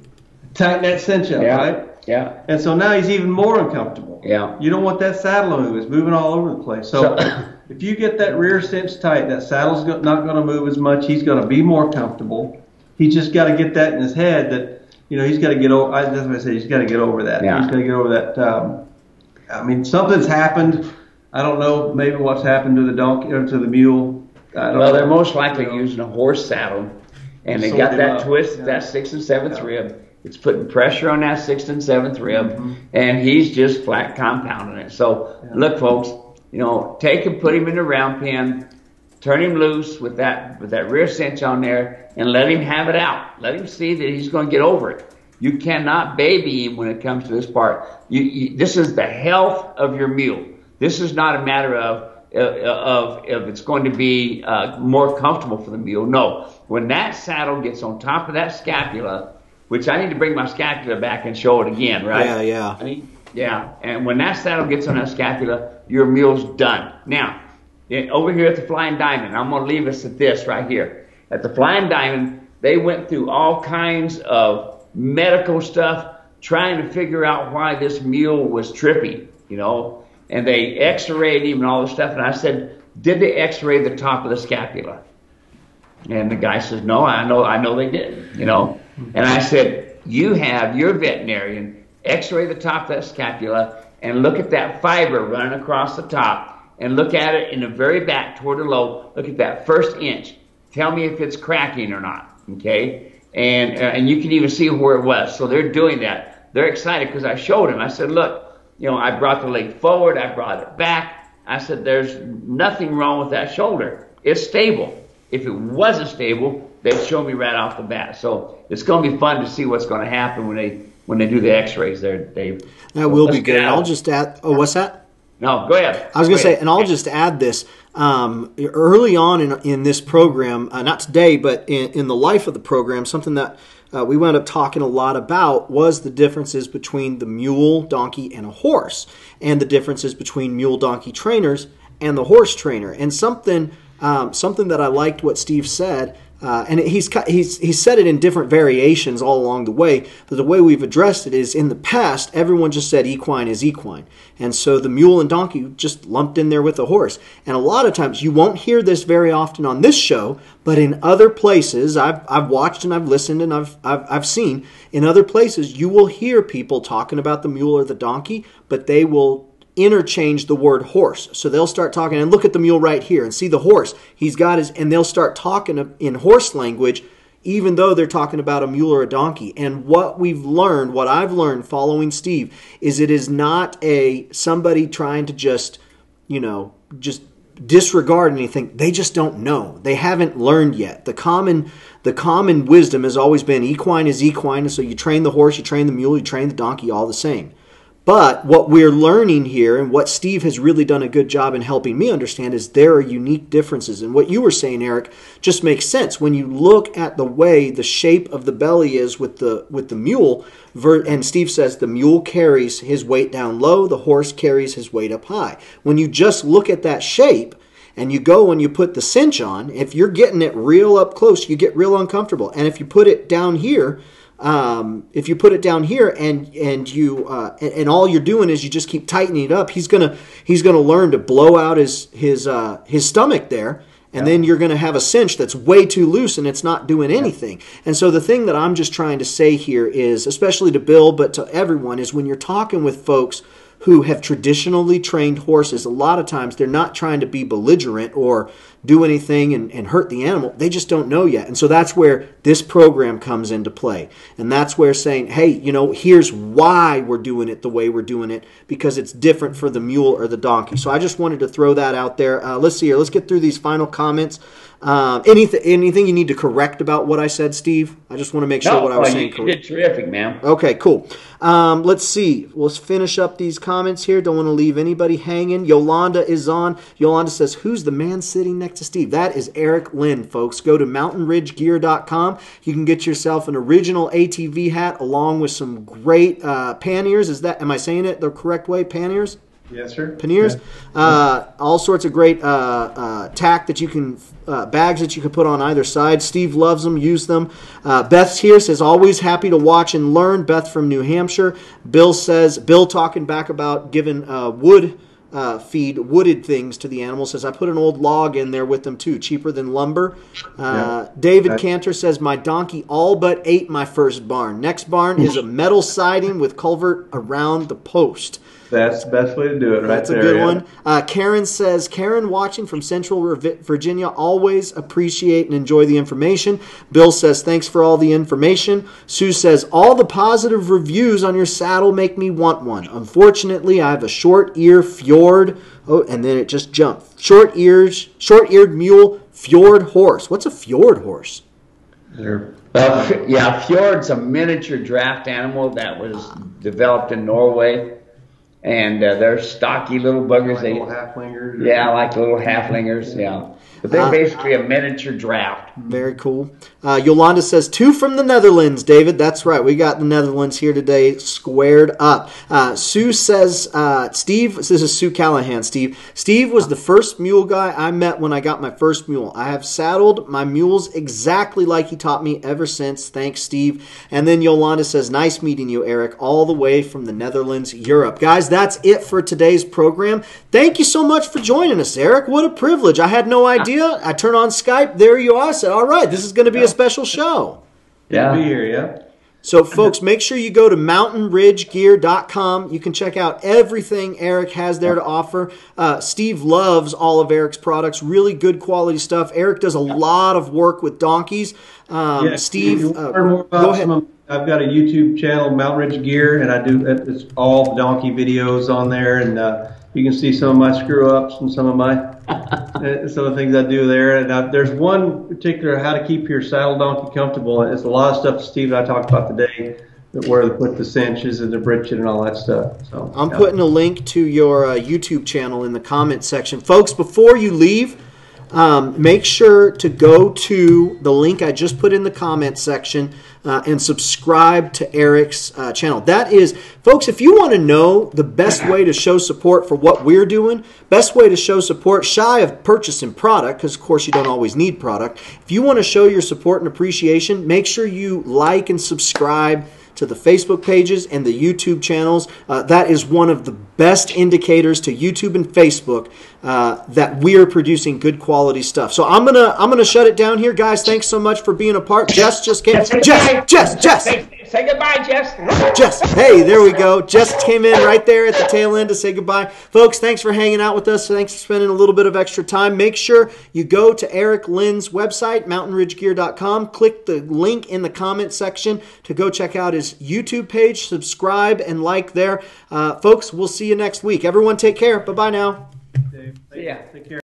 Tighten that cinch up, yeah. right? Yeah. And so now he's even more uncomfortable. Yeah. You don't want that saddle to move. It's moving all over the place. So, so if you get that rear cinch tight, that saddle's not going to move as much. He's going to be more comfortable. He's just got to get that in his head that you know he's got to get over. That's what I said. He's got to get over that. Yeah. He's got to get over that. Um, I mean, something's happened. I don't know. Maybe what's happened to the donkey or to the mule. I don't well, know. They're most likely you know. using a horse saddle, and they got that up. twist, yeah. that sixth and seventh yeah. rib. It's putting pressure on that sixth and seventh rib, mm-hmm. and he's just flat compounding it. So, yeah. look, folks, you know, take him, put him in the round pen, turn him loose with that with that rear cinch on there, and let him have it out. Let him see that he's going to get over it. You cannot baby him when it comes to this part. You, you, this is the health of your mule. This is not a matter of of if it's going to be uh, more comfortable for the mule. No, when that saddle gets on top of that scapula, which I need to bring my scapula back and show it again, right? Yeah, yeah. I mean, yeah, and when that saddle gets on that scapula, your mule's done. Now, over here at the Flying Diamond, I'm going to leave us at this right here. At the Flying Diamond, they went through all kinds of medical stuff trying to figure out why this mule was trippy, you know, and they x-rayed him and all this stuff, and I said, did they x-ray the top of the scapula? And the guy says, no, I know, I know they did, you know. And I said, you have your veterinarian x-ray the top of that scapula and look at that fiber running across the top and look at it in the very back toward the lobe. Look at that first inch. Tell me if it's cracking or not, okay? And uh, and you can even see where it was. So they're doing that. They're excited because I showed them. I said, look, you know, I brought the leg forward. I brought it back. I said, there's nothing wrong with that shoulder. It's stable. If it wasn't stable, they'd show me right off the bat. So it's going to be fun to see what's going to happen when they when they do the x-rays there, Dave. That so will be good. I'll just add – oh, what's that? No, go ahead. I was going to say, and I'll just add this. Um, early on in, in this program, uh, not today, but in, in the life of the program, something that uh, we wound up talking a lot about was the differences between the mule, donkey, and a horse, and the differences between mule, donkey trainers and the horse trainer. And something um, something that I liked what Steve said – Uh, and he's, he's, he's said it in different variations all along the way, but the way we've addressed it is in the past, everyone just said equine is equine. And so the mule and donkey just lumped in there with the horse. And a lot of times, you won't hear this very often on this show, but in other places, I've, I've watched and I've listened and I've, I've, I've seen, in other places, you will hear people talking about the mule or the donkey, but they will interchange the word horse. So they'll start talking, and look at the mule right here and see the horse. He's got his, and they'll start talking in horse language, even though they're talking about a mule or a donkey. And what we've learned, what I've learned following Steve, is it is not a somebody trying to just, you know, just disregard anything. They just don't know. They haven't learned yet. The common the common wisdom has always been equine is equine, and so you train the horse, you train the mule, you train the donkey all the same. But what we're learning here and what Steve has really done a good job in helping me understand is there are unique differences. And what you were saying, Eric, just makes sense. When you look at the way the shape of the belly is with the with the mule, and Steve says the mule carries his weight down low, the horse carries his weight up high. When you just look at that shape and you go and you put the cinch on, if you're getting it real up close, you get real uncomfortable. And if you put it down here, Um, if you put it down here and and you uh, and, and all you're doing is you just keep tightening it up, he's gonna he's gonna learn to blow out his his uh, his stomach there, and yeah. then you're gonna have a cinch that's way too loose and it's not doing anything. Yeah. And so the thing that I'm just trying to say here is, especially to Bill but to everyone, is when you're talking with folks who have traditionally trained horses, a lot of times they're not trying to be belligerent or do anything and, and hurt the animal. They just don't know yet. And so that's where this program comes into play. And that's where saying, hey, you know, here's why we're doing it the way we're doing it, because it's different for the mule or the donkey. So I just wanted to throw that out there. Uh, let's see here. Let's get through these final comments. Um, anything, anything you need to correct about what I said, Steve? I just want to make sure no, what I was well, saying. You did terrific, man. Okay, cool. Um, let's see. Let's finish up these comments here. Don't want to leave anybody hanging. Yolanda is on. Yolanda says, who's the man sitting next to Steve? That is Eric Lynn, folks. Go to mountain ridge gear dot com. You can get yourself an original A T V hat along with some great uh, panniers. Is that, am I saying it the correct way? Panniers? Yes, sir. Panniers. Yeah. Uh, all sorts of great uh, uh, tack that you can, uh, bags that you can put on either side. Steve loves them. Use them. Uh, Beth's here. Says, always happy to watch and learn. Beth from New Hampshire. Bill says, Bill talking back about giving uh, wood uh, feed, wooded things to the animals. Says, I put an old log in there with them too. Cheaper than lumber. Uh, yeah. David That's Cantor says, my donkey all but ate my first barn. Next barn is a metal siding with culvert around the post. That's the best way to do it right there. That's a good yeah. one. Uh, Karen says, Karen watching from Central Virginia, always appreciate and enjoy the information. Bill says, thanks for all the information. Sue says, all the positive reviews on your saddle make me want one. Unfortunately, I have a short ear Fjord. Oh, and then it just jumped. Short ears, short-eared mule Fjord horse. What's a Fjord horse? They're uh, yeah, Fjord's a miniature draft animal that was developed in Norway. And uh, they're stocky little buggers. Like they, little halflingers. Yeah, like little halflingers, yeah. But they're uh, basically a miniature draft. Very cool. Uh, Yolanda says, two from the Netherlands, David. That's right. We got the Netherlands here today squared up. Uh, Sue says, uh, Steve, this is Sue Callahan, Steve. Steve was the first mule guy I met when I got my first mule. I have saddled my mules exactly like he taught me ever since. Thanks, Steve. And then Yolanda says, nice meeting you, Eric, all the way from the Netherlands, Europe. Guys, that's it for today's program. Thank you so much for joining us, Eric. What a privilege. I had no idea. I turn on Skype. There you are. I said, all right, this is going to be a special show. Yeah. Be here, yeah. So, folks, make sure you go to mountain ridge gear dot com. You can check out everything Eric has there to offer. Uh, Steve loves all of Eric's products. Really good quality stuff. Eric does a lot of work with donkeys. Um, yeah, Steve, uh, go ahead. I've got a YouTube channel, Mountain Ridge Gear, and I do it's all donkey videos on there, and uh, you can see some of my screw-ups and some of my some of the things I do there. And I, there's one particular how to keep your saddle donkey comfortable. It's a lot of stuff Steve and I talked about today, where to put the cinches and the britchen and all that stuff. So I'm yeah. putting a link to your uh, YouTube channel in the comment section, folks. Before you leave. Um, make sure to go to the link I just put in the comment section uh, and subscribe to Eric's uh, channel. That is, folks, if you want to know the best way to show support for what we're doing, best way to show support shy of purchasing product, because, of course, you don't always need product. If you want to show your support and appreciation, make sure you like and subscribe to the Facebook pages and the YouTube channels. Uh, that is one of the best indicators to YouTube and Facebook uh, that we are producing good quality stuff. So I'm gonna I'm gonna shut it down here, guys. Thanks so much for being a part. Jess just came. Jess, Jess, Jess. Say, say goodbye, Jess. Jess. Hey, there we go. Jess came in right there at the tail end to say goodbye, folks. Thanks for hanging out with us. Thanks for spending a little bit of extra time. Make sure you go to Eric Lynn's website, mountain ridge gear dot com. Click the link in the comment section to go check out his YouTube page. Subscribe and like there, uh, folks. We'll see you next week. Everyone, take care. Bye bye now. Dave, take, yeah. Take care.